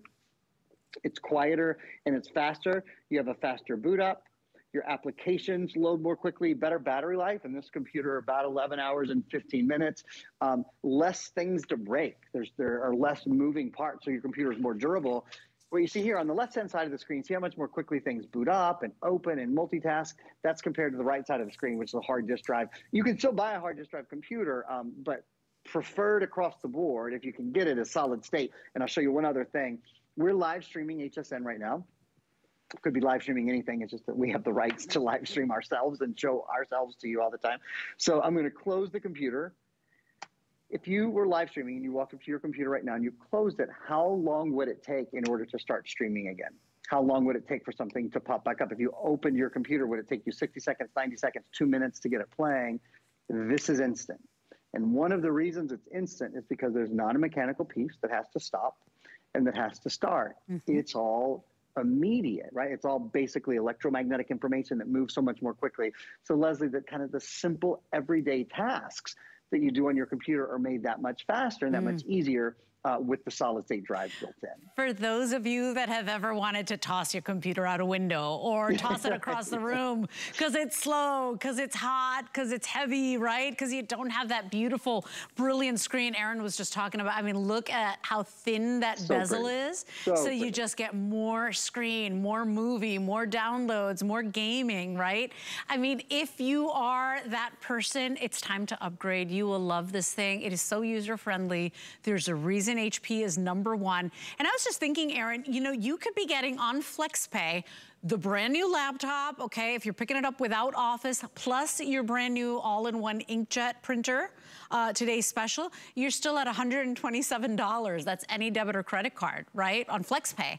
it's quieter, and it's faster. You have a faster boot up. Your applications load more quickly, better battery life. And this computer, about eleven hours and fifteen minutes, um, less things to break. There's, there are less moving parts, so your computer is more durable. What you see here on the left-hand side of the screen, see how much more quickly things boot up and open and multitask? That's compared to the right side of the screen, which is a hard disk drive. You can still buy a hard disk drive computer, um, but preferred across the board, if you can get it, is solid state. And I'll show you one other thing. We're live streaming H S N right now. Could be live streaming anything. It's just that we have the rights to live stream ourselves and show ourselves to you all the time. So I'm going to close the computer. If you were live streaming and you walked up to your computer right now and you closed it, how long would it take in order to start streaming again? How long would it take for something to pop back up? If you opened your computer, would it take you sixty seconds, ninety seconds, two minutes to get it playing? This is instant. And one of the reasons it's instant is because there's not a mechanical piece that has to stop and that has to start. Mm-hmm. It's all immediate, right? It's all basically electromagnetic information that moves so much more quickly. So Lesley, that kind of the simple everyday tasks that you do on your computer are made that much faster and that mm. much easier uh, with the solid state drive built in. For those of you that have ever wanted to toss your computer out a window or toss it across the room because it's slow, because it's hot, because it's heavy, right? Because you don't have that beautiful, brilliant screen Aaron was just talking about. I mean, look at how thin that so bezel pretty. is. So, so you just get more screen, more movie, more downloads, more gaming, right? I mean, if you are that person, it's time to upgrade. You will love this thing. It is so user-friendly. There's a reason H P is number one. And I was just thinking, Aaron, you know, you could be getting on FlexPay the brand new laptop, okay, if you're picking it up without Office, plus your brand new all-in-one inkjet printer, uh, today's special, you're still at one hundred twenty-seven dollars. That's any debit or credit card, right, on FlexPay. one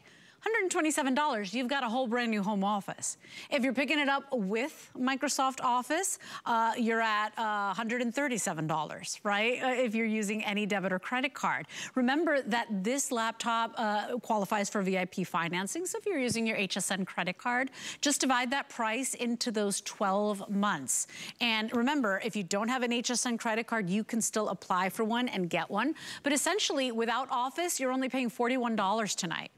hundred twenty-seven dollars, you've got a whole brand new home office. If you're picking it up with Microsoft Office, uh, you're at uh, one hundred thirty-seven dollars, right? Uh, if you're using any debit or credit card. Remember that this laptop uh, qualifies for V I P financing, so if you're using your H S N credit card, just divide that price into those twelve months. And remember, if you don't have an H S N credit card, you can still apply for one and get one. But essentially, without Office, you're only paying forty-one dollars tonight.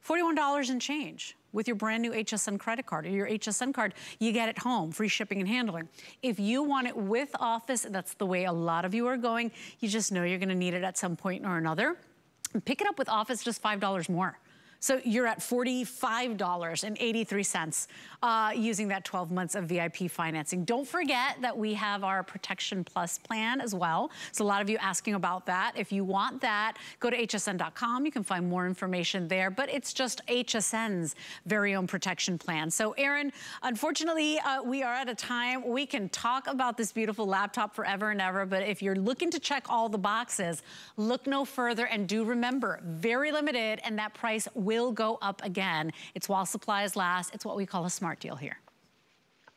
forty-one dollars and change with your brand new H S N credit card or your H S N card, you get it home, free shipping and handling. If you want it with Office, that's the way a lot of you are going. You just know you're gonna need it at some point or another. Pick it up with Office, just five dollars more. So you're at forty-five dollars and eighty-three cents uh, using that twelve months of V I P financing. Don't forget that we have our Protection Plus plan as well. So a lot of you asking about that. If you want that, go to H S N dot com. You can find more information there, but it's just H S N's very own protection plan. So Aaron, unfortunately, uh, we are at a time we can talk about this beautiful laptop forever and ever, but if you're looking to check all the boxes, look no further and do remember, very limited, and that price will will go up again. It's while supplies last. It's what we call a smart deal here.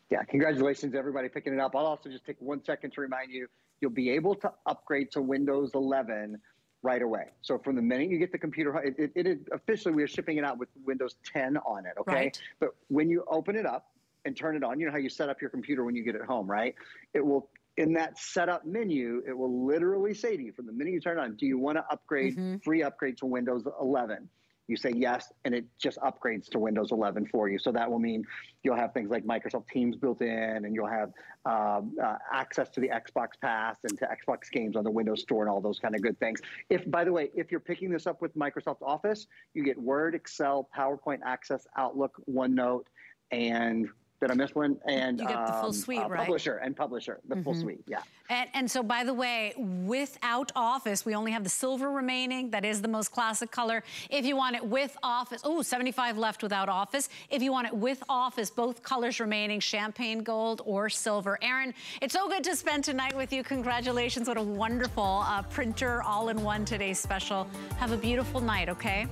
Yeah, congratulations, everybody, picking it up. I'll also just take one second to remind you, you'll be able to upgrade to Windows eleven right away. So from the minute you get the computer, it, it, it is officially, we are shipping it out with Windows ten on it, okay? Right. But when you open it up and turn it on, you know how you set up your computer when you get it home, right? It will, in that setup menu, it will literally say to you, from the minute you turn it on, do you want to upgrade, mm-hmm. free upgrade to Windows eleven? You say yes, and it just upgrades to Windows eleven for you. So that will mean you'll have things like Microsoft Teams built in, and you'll have um, uh, access to the Xbox Pass and to Xbox games on the Windows Store and all those kind of good things. If, by the way, if you're picking this up with Microsoft Office, you get Word, Excel, PowerPoint, Access, Outlook, OneNote, and... Did I miss one? And you get the full suite, um, uh, right? Publisher and publisher, the mm-hmm. full suite, yeah. And, and so, by the way, without Office, we only have the silver remaining. That is the most classic color. If you want it with Office, oh, seventy-five left without Office. If you want it with Office, both colors remaining, champagne gold or silver. Aaron, it's so good to spend tonight with you. Congratulations. What a wonderful uh, printer all-in-one today's special. Have a beautiful night, okay?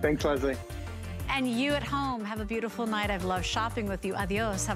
Thanks, Lesley. And you at home, have a beautiful night. I've loved shopping with you. Adios. Have